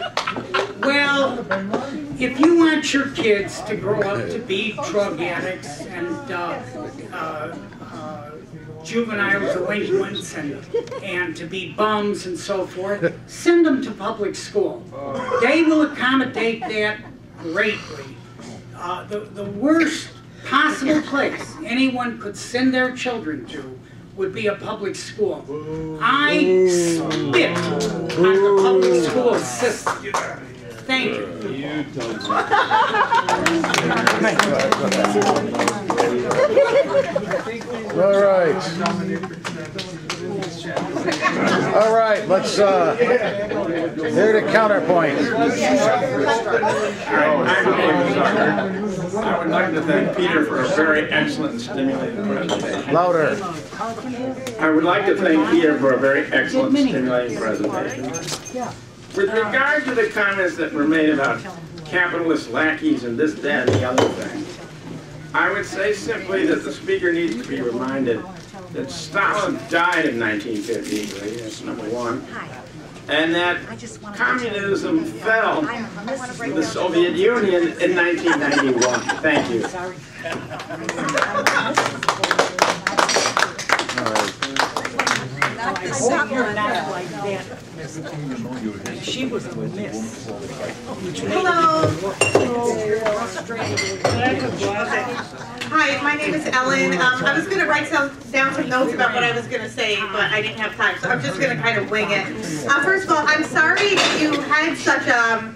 see him. Well, if you want your kids to grow up to be drug addicts and juvenile delinquents and to be bums and so forth, send them to public school. They will accommodate that greatly. The worst possible place anyone could send their children to would be a public school. I spit on the public school system. Thank you. All right. All right, let's hear the counterpoint. I would like to thank Peter for a very excellent and stimulating presentation. Louder. I would like to thank Peter for a very excellent and stimulating presentation. With regard to the comments that were made about capitalist lackeys and this, that, and the other thing, I would say simply that the speaker needs to be reminded that Stalin died in 1953, that's number one, and that communism fell in the Soviet Union in 1991. Thank you. I hope you're not like that. She was a miss. Hello. Hi, my name is Ellen. I was going to write down some notes about what I was going to say, but I didn't have time, so I'm just going to kind of wing it. First of all, I'm sorry that you had such a...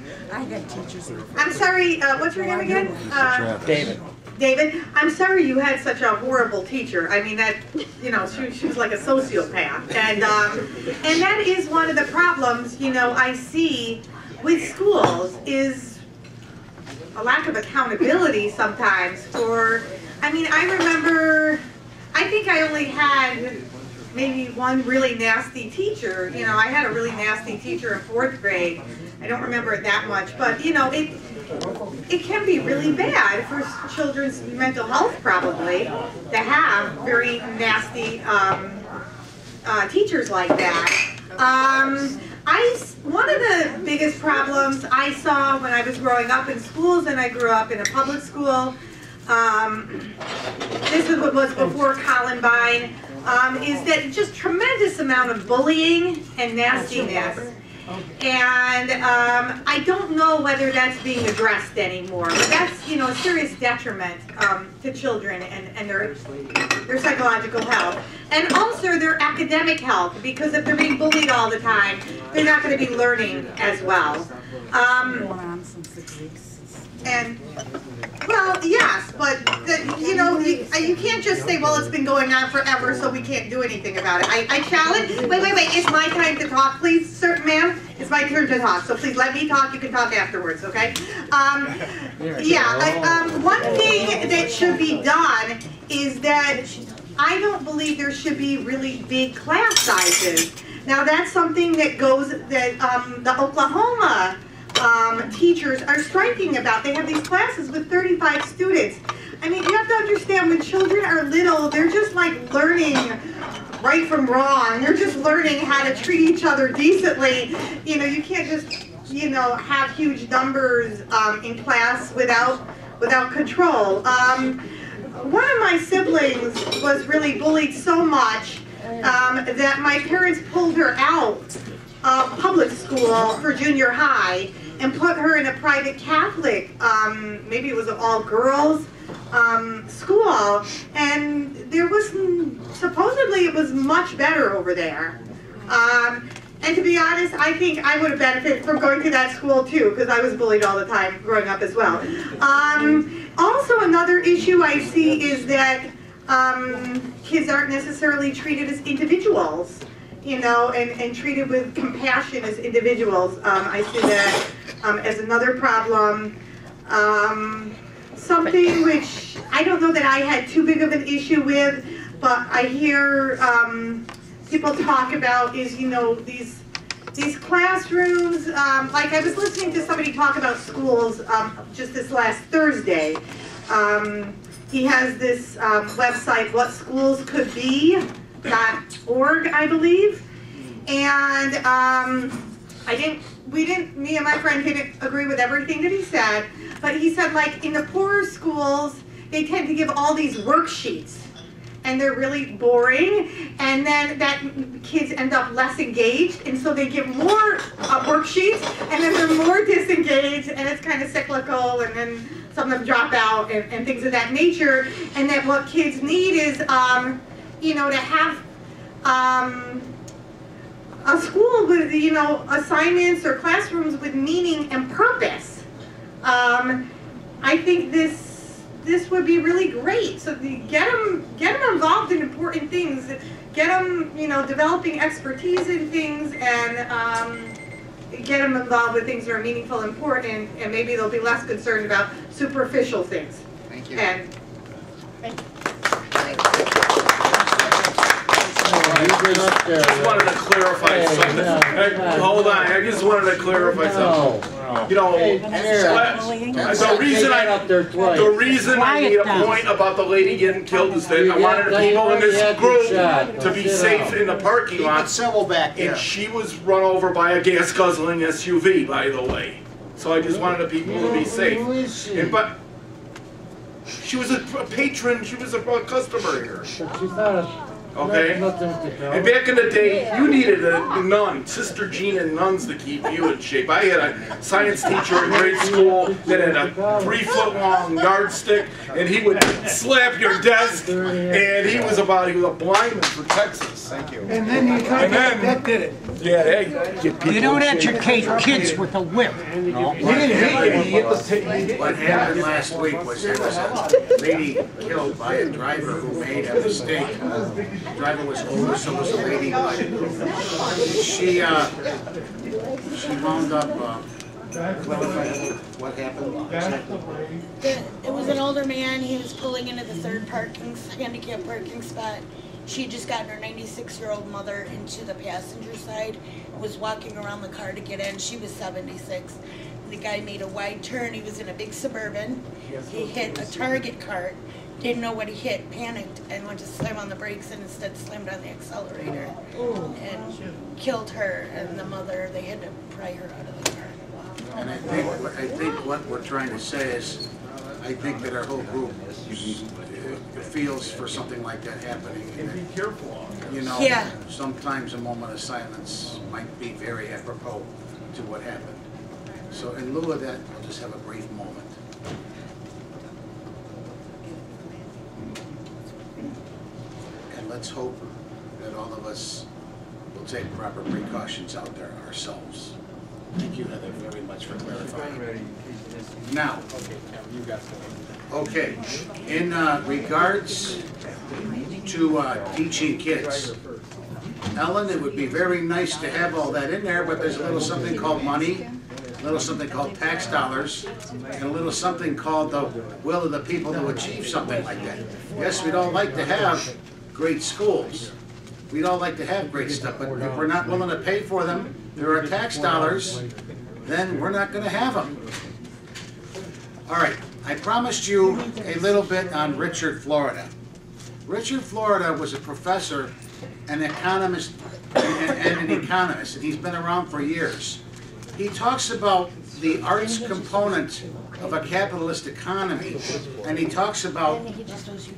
I'm sorry, what's your name again? David. David, I'm sorry you had such a horrible teacher. I mean, that, you know, she was like a sociopath. And that is one of the problems, you know, I see with schools is a lack of accountability sometimes for, I mean, I remember, I think I only had maybe one really nasty teacher. You know, I had a really nasty teacher in fourth grade. I don't remember it that much, but, you know, it can be really bad for children's mental health, probably, to have very nasty teachers like that. One of the biggest problems I saw when I was growing up in schools, and I grew up in a public school, this was what was before Columbine, is that just tremendous amount of bullying and nastiness. And I don't know whether that's being addressed anymore, but that's, you know, a serious detriment to children and their psychological health. And also their academic health, because if they're being bullied all the time, they're not going to be learning as well. And, well, yes, but, you know, you can't just say, well, it's been going on forever, so we can't do anything about it. I challenge, wait, it's my time to talk, please, sir, ma'am. It's my turn to talk, so please let me talk. You can talk afterwards, okay? One thing that should be done is that I don't believe there should be really big class sizes. Now, that's something that goes, that the Oklahoma teachers are striking about. They have these classes with 35 students. I mean, you have to understand, when children are little, they're just like learning right from wrong. They're just learning how to treat each other decently. You know, you can't just, you know, have huge numbers in class without control. One of my siblings was really bullied so much that my parents pulled her out of public school for junior high and put her in a private Catholic, maybe it was an all-girls school, and there was, supposedly it was much better over there. And to be honest, I think I would have benefited from going to that school too, because I was bullied all the time growing up as well. Also another issue I see is that kids aren't necessarily treated as individuals, you know, and treated with compassion as individuals. I see that as another problem. Something which I don't know that I had too big of an issue with, but I hear people talk about is, you know, these classrooms, like I was listening to somebody talk about schools just this last Thursday. He has this website, whatschoolscouldbe.org, I believe, and me and my friend didn't agree with everything that he said, but he said, like, in the poorer schools, they tend to give all these worksheets, and they're really boring, and then that kids end up less engaged, and so they give more worksheets, and then they're more disengaged, and it's kind of cyclical, and then some of them drop out, and things of that nature, and that what kids need is, you know, to have a school with, you know, assignments or classrooms with meaning and purpose. I think this would be really great. So get them involved in important things. Get them, you know, developing expertise in things, and get them involved with things that are meaningful and important, and maybe they'll be less concerned about superficial things. Thank you. Thank you. I just wanted to clarify something. You know, the reason I made a point about the lady getting killed is that I wanted people in this group to be safe in the parking lot. And she was run over by a gas-guzzling SUV, by the way. So I just wanted the people to be safe. But she was a patron. She was a customer here. Okay? And back in the day, you needed a nun, Sister Jean and nuns to keep you in shape. I had a science teacher in grade school that had a 3-foot-long yardstick, and he would slap your desk, and he was a blindman for Texas. Thank you. And then you kind of, that did it. Yeah, they get people. You don't educate kids with a whip. No. What happened last week was there was a lady killed by a driver who made a mistake. The driver was older, so was a lady. She wound up. What happened? It was an older man. He was pulling into the handicap parking spot. She had just gotten her 96-year-old mother into the passenger side, was walking around the car to get in. She was 76. The guy made a wide turn. He was in a big Suburban. He hit a Target cart, didn't know what he hit, panicked, and went to slam on the brakes and instead slammed on the accelerator and killed her and the mother. They had to pry her out of the car. And I think what we're trying to say is, I think that our whole group feels for something like that happening. And be careful. You know, sometimes a moment of silence might be very apropos to what happened. So in lieu of that, we'll just have a brief moment. And let's hope that all of us will take proper precautions out there ourselves. Thank you, Heather, very much for clarifying. Now, okay, in regards to teaching kids, Ellen, it would be very nice to have all that in there, but there's a little something called money, a little something called tax dollars, and a little something called the will of the people to achieve something like that. Yes, we'd all like to have great schools. We'd all like to have great stuff, but if we're not willing to pay for them, there are tax dollars, then we're not going to have them. All right, I promised you a little bit on Richard Florida. Richard Florida was a professor, an economist, and he's been around for years. He talks about the arts component of a capitalist economy, and he talks about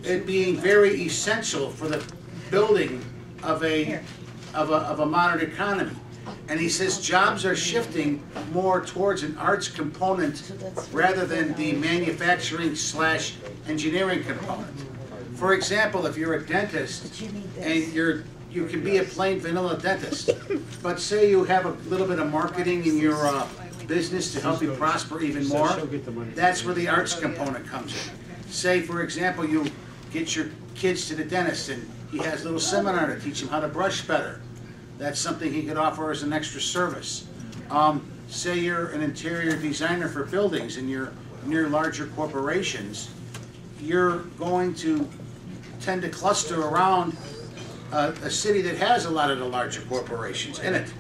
it being very essential for the building of a modern economy. And he says jobs are shifting more towards an arts component rather than the manufacturing/engineering component. For example, if you're a dentist and you can be a plain vanilla dentist, but say you have a little bit of marketing in your business to help you prosper even more, that's where the arts component comes in. Say, for example, you get your kids to the dentist and he has a little seminar to teach them how to brush better. That's something he could offer as an extra service. Say you're an interior designer for buildings and you're near larger corporations, you're going to tend to cluster around a city that has a lot of the larger corporations in it.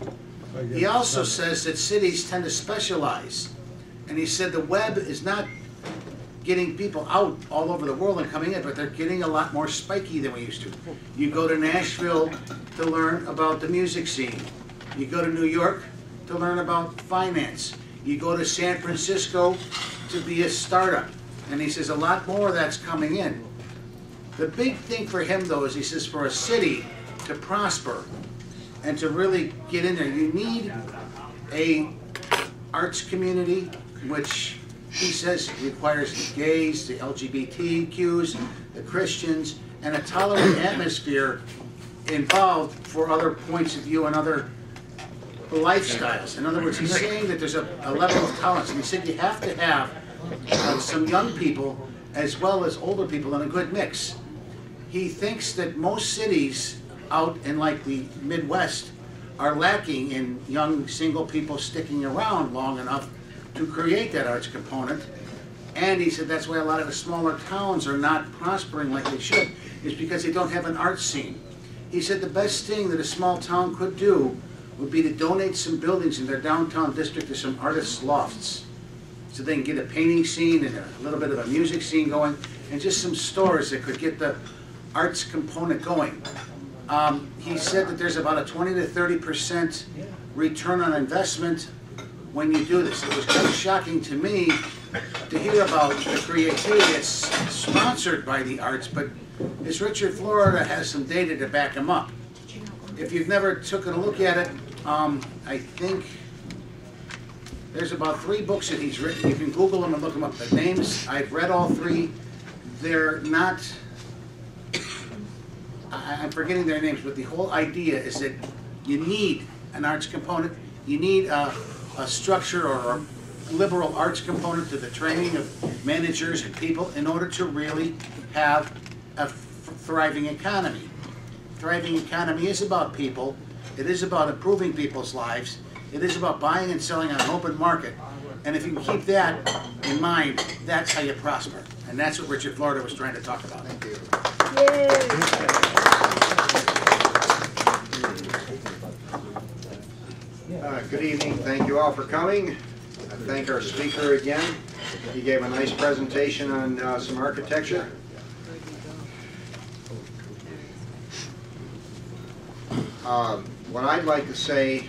He also says that cities tend to specialize. And he said the web is not getting people out all over the world and coming in, but they're getting a lot more spiky than we used to. You go to Nashville to learn about the music scene. You go to New York to learn about finance. You go to San Francisco to be a startup. And he says a lot more of that's coming in. The big thing for him, though, is he says for a city to prosper and to really get in there, you need a arts community, which he says it requires the gays, the LGBTQs, the Christians, and a tolerant atmosphere involved for other points of view and other lifestyles. In other words, he's saying that there's a level of tolerance. And he said you have to have some young people as well as older people in a good mix. He thinks that most cities out in like the Midwest are lacking in young single people sticking around long enough to create that arts component. And he said that's why a lot of the smaller towns are not prospering like they should, is because they don't have an art scene. He said the best thing that a small town could do would be to donate some buildings in their downtown district to some artists' lofts so they can get a painting scene and a little bit of a music scene going and just some stores that could get the arts component going. He said that there's about a 20 to 30% return on investment when you do this. It was kind of shocking to me to hear about the creativity that's sponsored by the arts, but as Richard Florida has some data to back him up. If you've never taken a look at it, I think there's about 3 books that he's written. You can Google them and look them up. The names, I've read all 3. They're not, I'm forgetting their names, but the whole idea is that you need an arts component. You need a structure or a liberal arts component to the training of managers and people in order to really have a thriving economy. Thriving economy is about people. It is about improving people's lives. It is about buying and selling on an open market. And if you can keep that in mind, that's how you prosper. And that's what Richard Florida was trying to talk about. Thank you. Yay. Good evening. Thank you all for coming. I thank our speaker again. He gave a nice presentation on some architecture. What I'd like to say,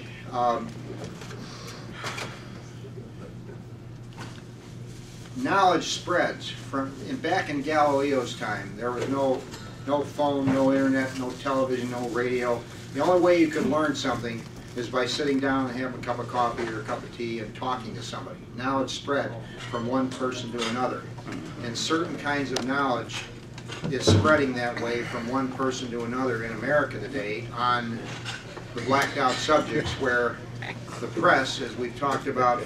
knowledge spreads. Back in Galileo's time, there was no phone, no internet, no television, no radio. The only way you could learn something is by sitting down and having a cup of coffee or a cup of tea and talking to somebody. Knowledge spread from one person to another. And certain kinds of knowledge is spreading that way from one person to another in America today on the blacked out subjects where the press, as we've talked about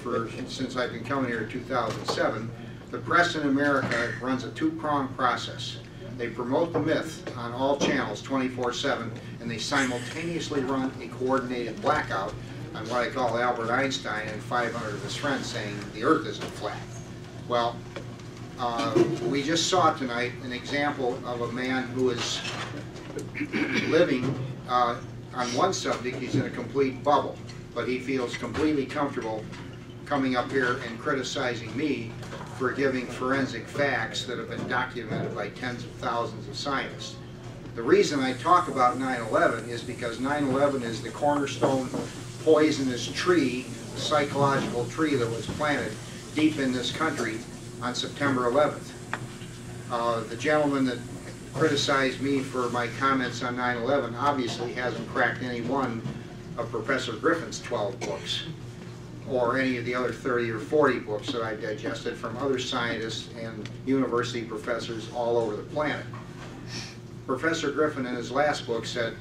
since I've been coming here in 2007, the press in America runs a two-pronged process. They promote the myth on all channels 24/7, and they simultaneously run a coordinated blackout on what I call Albert Einstein and 500 of his friends saying the earth isn't flat. Well, we just saw tonight an example of a man who is living on one subject. He's in a complete bubble, but he feels completely comfortable coming up here and criticizing me for giving forensic facts that have been documented by tens of thousands of scientists. The reason I talk about 9/11 is because 9/11 is the cornerstone poisonous tree, psychological tree that was planted deep in this country on September 11th. The gentleman that criticized me for my comments on 9/11 obviously hasn't cracked any one of Professor Griffin's 12 books or any of the other 30 or 40 books that I've digested from other scientists and university professors all over the planet. Professor Griffin in his last book said,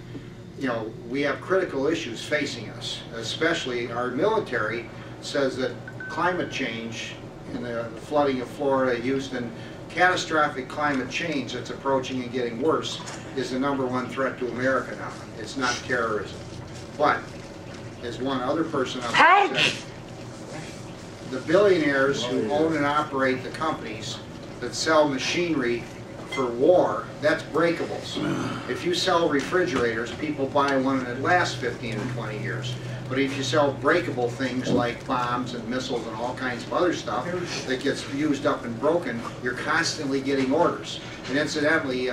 you know, we have critical issues facing us, especially our military says that climate change and the flooding of Florida, Houston, catastrophic climate change that's approaching and getting worse is the #1 threat to America now. It's not terrorism. But, as one other person up there said, the billionaires who own and operate the companies that sell machinery for war, that's breakables. If you sell refrigerators, people buy one and it lasts 15 or 20 years. But if you sell breakable things like bombs and missiles and all kinds of other stuff that gets used up and broken, you're constantly getting orders. And incidentally,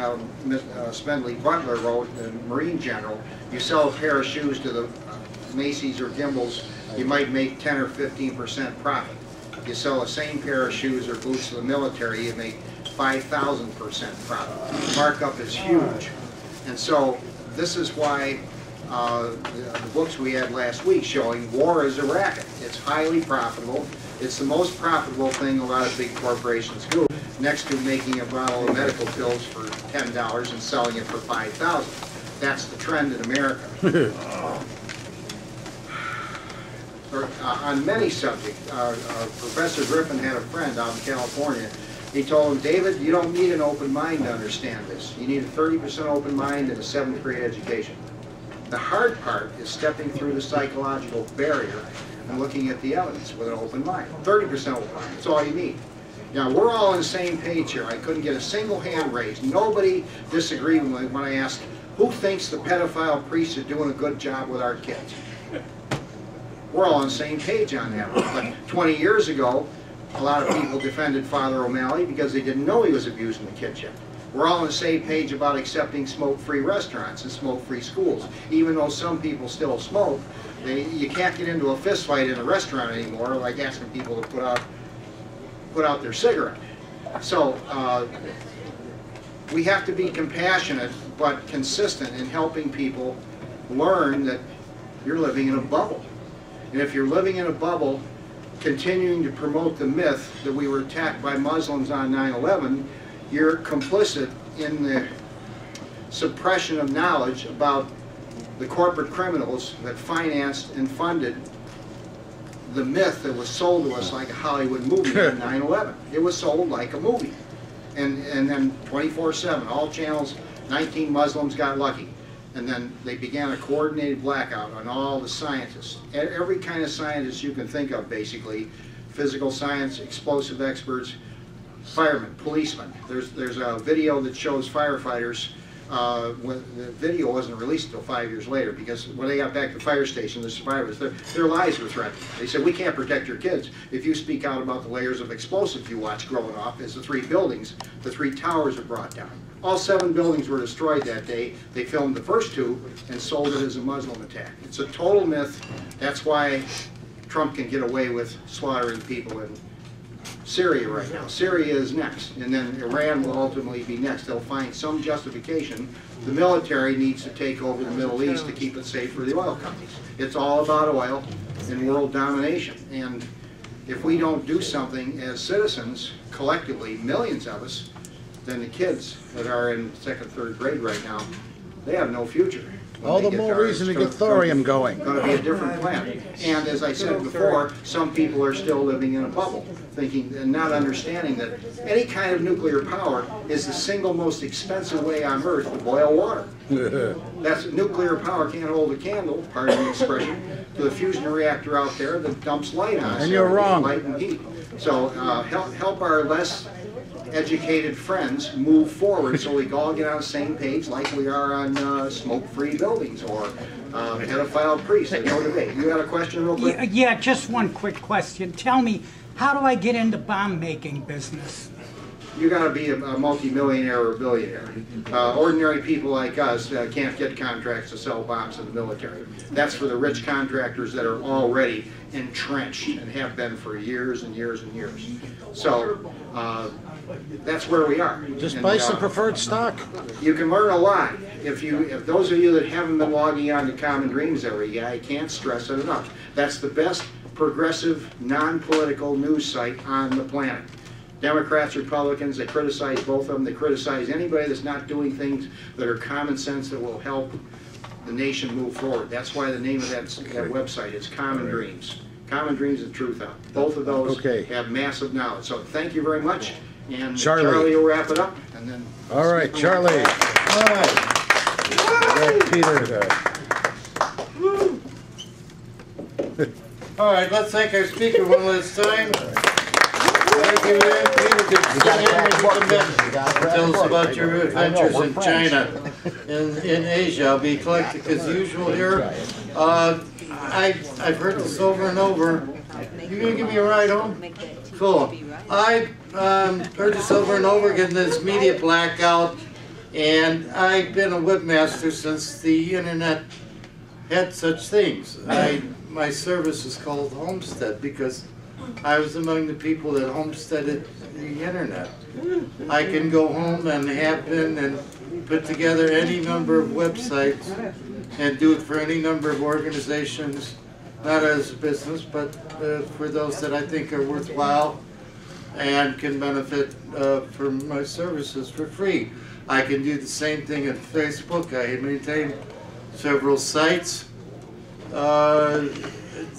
Spindley Butler wrote, the Marine general, you sell a pair of shoes to the Macy's or Gimbel's, you might make 10 or 15% profit. If you sell the same pair of shoes or boots to the military, you make 5,000% profit. Markup is huge. And so this is why the books we had last week showing war is a racket. It's highly profitable. It's the most profitable thing a lot of big corporations do, next to making a bottle of medical pills for $10 and selling it for $5,000. That's the trend in America. On many subjects, Professor Griffin had a friend out in California. He told him, David, you don't need an open mind to understand this. You need a 30% open mind and a 7th grade education. The hard part is stepping through the psychological barrier and looking at the evidence with an open mind. 30% open mind, that's all you need. Now, we're all on the same page here. I couldn't get a single hand raised. Nobody disagreed when I asked, who thinks the pedophile priests are doing a good job with our kids? We're all on the same page on that one. But 20 years ago, a lot of people defended Father O'Malley because they didn't know he was abusing the kitchen. We're all on the same page about accepting smoke-free restaurants and smoke-free schools. Even though some people still smoke, you can't get into a fist fight in a restaurant anymore, like asking people to put out their cigarette. So we have to be compassionate but consistent in helping people learn that you're living in a bubble. And if you're living in a bubble, continuing to promote the myth that we were attacked by Muslims on 9/11, you're complicit in the suppression of knowledge about the corporate criminals that financed and funded the myth that was sold to us like a Hollywood movie on 9/11. It was sold like a movie. And then 24/7, all channels, 19 Muslims got lucky. And then they began a coordinated blackout on all the scientists. Every kind of scientist you can think of, basically. Physical science, explosive experts, firemen, policemen. There's a video that shows firefighters. When the video wasn't released until 5 years later, because when they got back to the fire station, the survivors, their lives were threatened. They said, we can't protect your kids. If you speak out about the layers of explosives you watched growing off as the three buildings, the three towers are brought down. All 7 buildings were destroyed that day. They filmed the first 2 and sold it as a Muslim attack. It's a total myth. That's why Trump can get away with slaughtering people in Syria right now. Syria is next, and then Iran will ultimately be next. They'll find some justification. The military needs to take over the Middle East to keep it safe for the oil companies. It's all about oil and world domination. And if we don't do something as citizens, collectively, millions of us, then the kids that are in 2nd, 3rd grade right now, they have no future. All the more reason to get thorium going. It's going to be a different planet. And as I said before, some people are still living in a bubble, thinking and not understanding that any kind of nuclear power is the single most expensive way on Earth to boil water. That's nuclear power can't hold a candle, pardon the expression, to the fusion reactor out there that dumps light on us. And you're wrong. Light and heat. So help our less educated friends move forward so we all get on the same page like we are on smoke-free buildings or pedophile priests. No debate. You got a question real quick? Yeah, just one quick question. Tell me, how do I get into bomb-making business? You got to be a multi-millionaire or a billionaire. Ordinary people like us can't get contracts to sell bombs to the military. That's for the rich contractors that are already entrenched and have been for years and years and years. So that's where we are. Just buy some preferred stock. You can learn a lot. If those of you that haven't been logging on to Common Dreams every day, I can't stress it enough. That's the best progressive, non-political news site on the planet. Democrats, Republicans, they criticize both of them. They criticize anybody that's not doing things that are common sense that will help the nation move forward. That's why the name of that website is Common Dreams. Common Dreams and Truth Out. Both of those have massive knowledge. So thank you very much. And Charlie will wrap it up. And then all right, Charlie. All right. Peter. All right, let's thank our speaker one last time. Thank you, man. Peter, you tell us about your adventures in China, in Asia. I'll be eclectic as usual here. I've heard this over and over. You gonna give me a ride home? Cool. I heard this over and over again, this media blackout, and I've been a webmaster since the internet had such things. My service is called Homestead because I was among the people that homesteaded the internet. I can go home and have been and put together any number of websites and do it for any number of organizations, not as a business, but for those that I think are worthwhile and can benefit from my services for free. I can do the same thing at Facebook. I maintain several sites.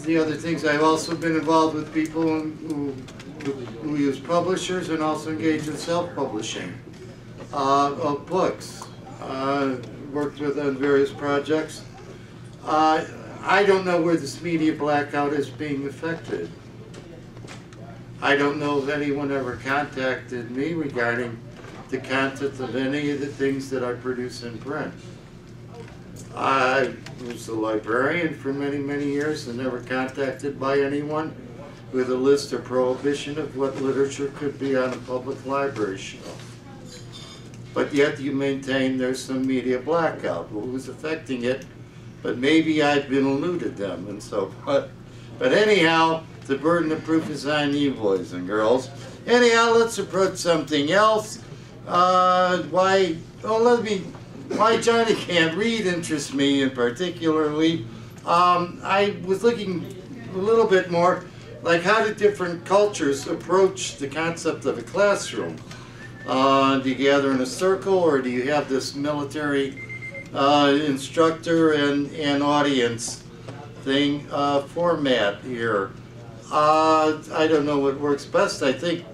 The other things, I've also been involved with people who use publishers and also engage in self-publishing of books. Worked with on various projects. I don't know where this media blackout is being affected. I don't know if anyone ever contacted me regarding the content of any of the things that I produce in print. I was a librarian for many, many years and never contacted by anyone with a list or prohibition of what literature could be on a public library shelf. but yet you maintain there's some media blackout. Well, who's affecting it? But maybe I've been eluded them and so forth. But anyhow, the burden of proof is on you, boys and girls. Anyhow, let's approach something else. Why Johnny can't read interests me in particularly. I was looking a little bit more like how do different cultures approach the concept of a classroom? Do you gather in a circle, or do you have this military instructor and audience thing format here? I don't know what works best. I think,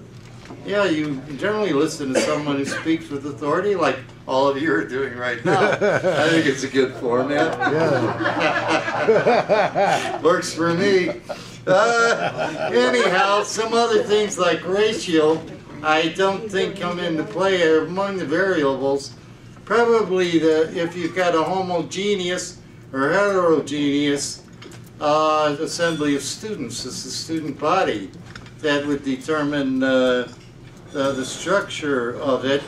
yeah, you generally listen to someone who speaks with authority, like all of you are doing right now. I think it's a good format. Yeah. Works for me. Anyhow, some other things like ratio, I don't think come into play among the variables. Probably if you've got a homogeneous or heterogeneous assembly of students, it's the student body that would determine the structure of it.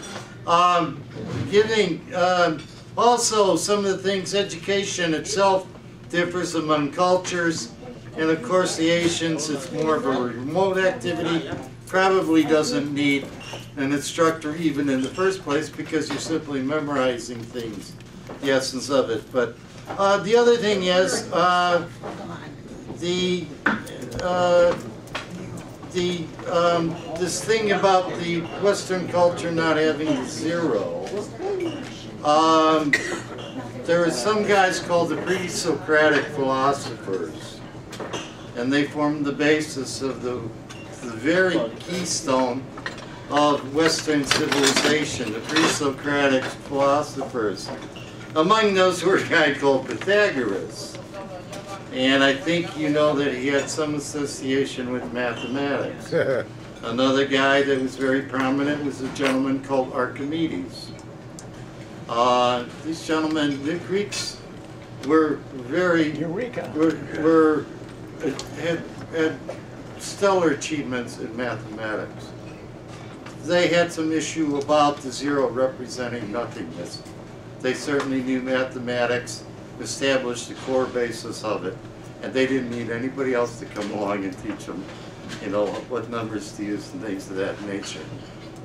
Also, some of the things, education itself differs among cultures. And of course, the Asians, it's more of a remote activity, probably doesn't need an instructor even in the first place because you're simply memorizing things, the essence of it. But the other thing is this thing about the Western culture not having the zero. There are some guys called the pre-Socratic philosophers. And they form the basis of the very keystone of Western civilization, the pre-Socratic philosophers. Among those were a guy called Pythagoras. And I think you know that he had some association with mathematics. Another guy that was very prominent was a gentleman called Archimedes. These gentlemen, the Greeks, were very... Eureka! Had stellar achievements in mathematics. They had some issue about the zero representing nothingness. They certainly knew mathematics, established the core basis of it, and they didn't need anybody else to come along and teach them, you know, what numbers to use and things of that nature.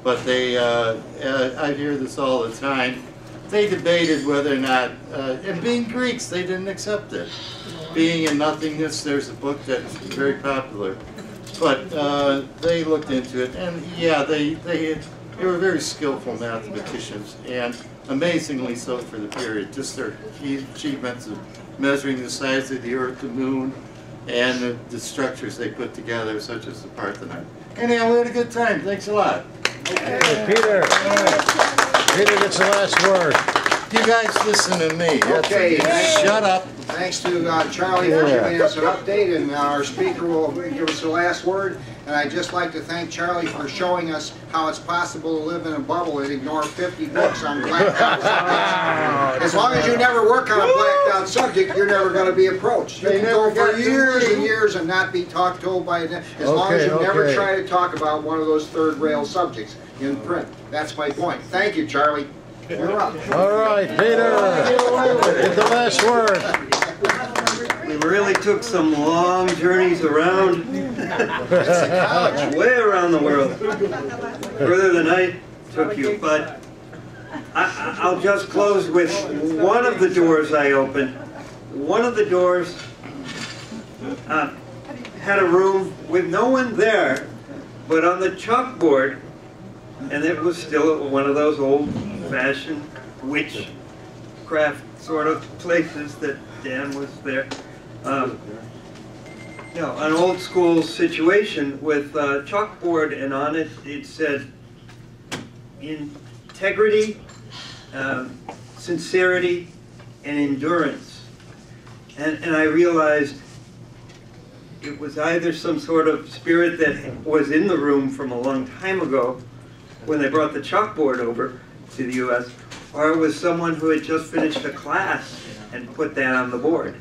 But they, I hear this all the time, they debated whether or not, and being Greeks, they didn't accept it. Being in nothingness, there's a book that's very popular, but they looked into it, and yeah, they were very skillful mathematicians, and amazingly so for the period. Just their key achievements of measuring the size of the Earth, the Moon, and the structures they put together, such as the Parthenon. Anyhow, we had a good time. Thanks a lot. Okay. Hey, Peter. Peter gets the last word. You guys listen to me. Okay. Shut up. Thanks to Charlie for giving us an update, and our speaker will give us the last word. And I'd just like to thank Charlie for showing us how it's possible to live in a bubble and ignore 50 books on blacked-out subjects. As long as you never work on a blacked-out subject, you're never going to be approached. You can go for years and years and not be told by them, as long as you never try to talk about one of those third-rail subjects in print. That's my point. Thank you, Charlie. You're up. All right, Peter, get the last word. We really took some long journeys around, way around the world, further than I took you. But I'll just close with one of the doors I opened. One of the doors had a room with no one there, but on the chalkboard, and it was still one of those old-fashioned witchcraft sort of places that Dan was there. You know, an old-school situation with a chalkboard, and on it it said integrity, sincerity, and endurance. And I realized it was either some sort of spirit that was in the room from a long time ago when they brought the chalkboard over to the U.S., or it was someone who had just finished a class and put that on the board.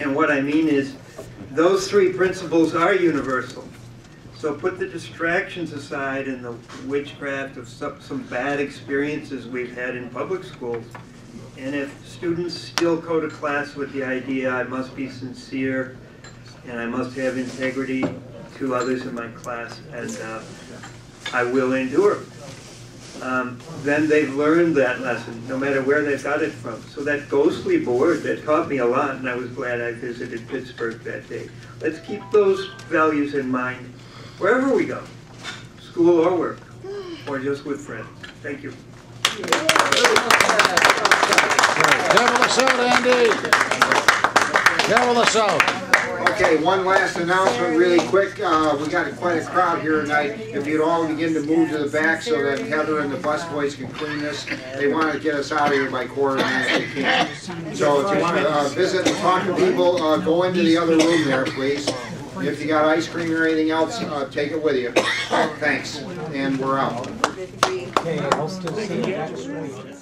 And what I mean is, those three principles are universal. So put the distractions aside and the witchcraft of some bad experiences we've had in public schools. And if students still go to class with the idea, I must be sincere and I must have integrity to others in my class, and I will endure, then they've learned that lesson, no matter where they've got it from. So that ghostly board, that taught me a lot, and I was glad I visited Pittsburgh that day. Let's keep those values in mind wherever we go, school or work, or just with friends. Thank you. Give him us out, Andy. Give us out. Okay, one last announcement really quick. We got quite a crowd here tonight. If you'd all begin to move to the back so that Heather and the busboys can clean this. They want to get us out of here by quarter past if they can. So if you want to visit and talk to people, go into the other room there, please. If you got ice cream or anything else, take it with you. Thanks. And we're out. Okay, I'll still see you next week.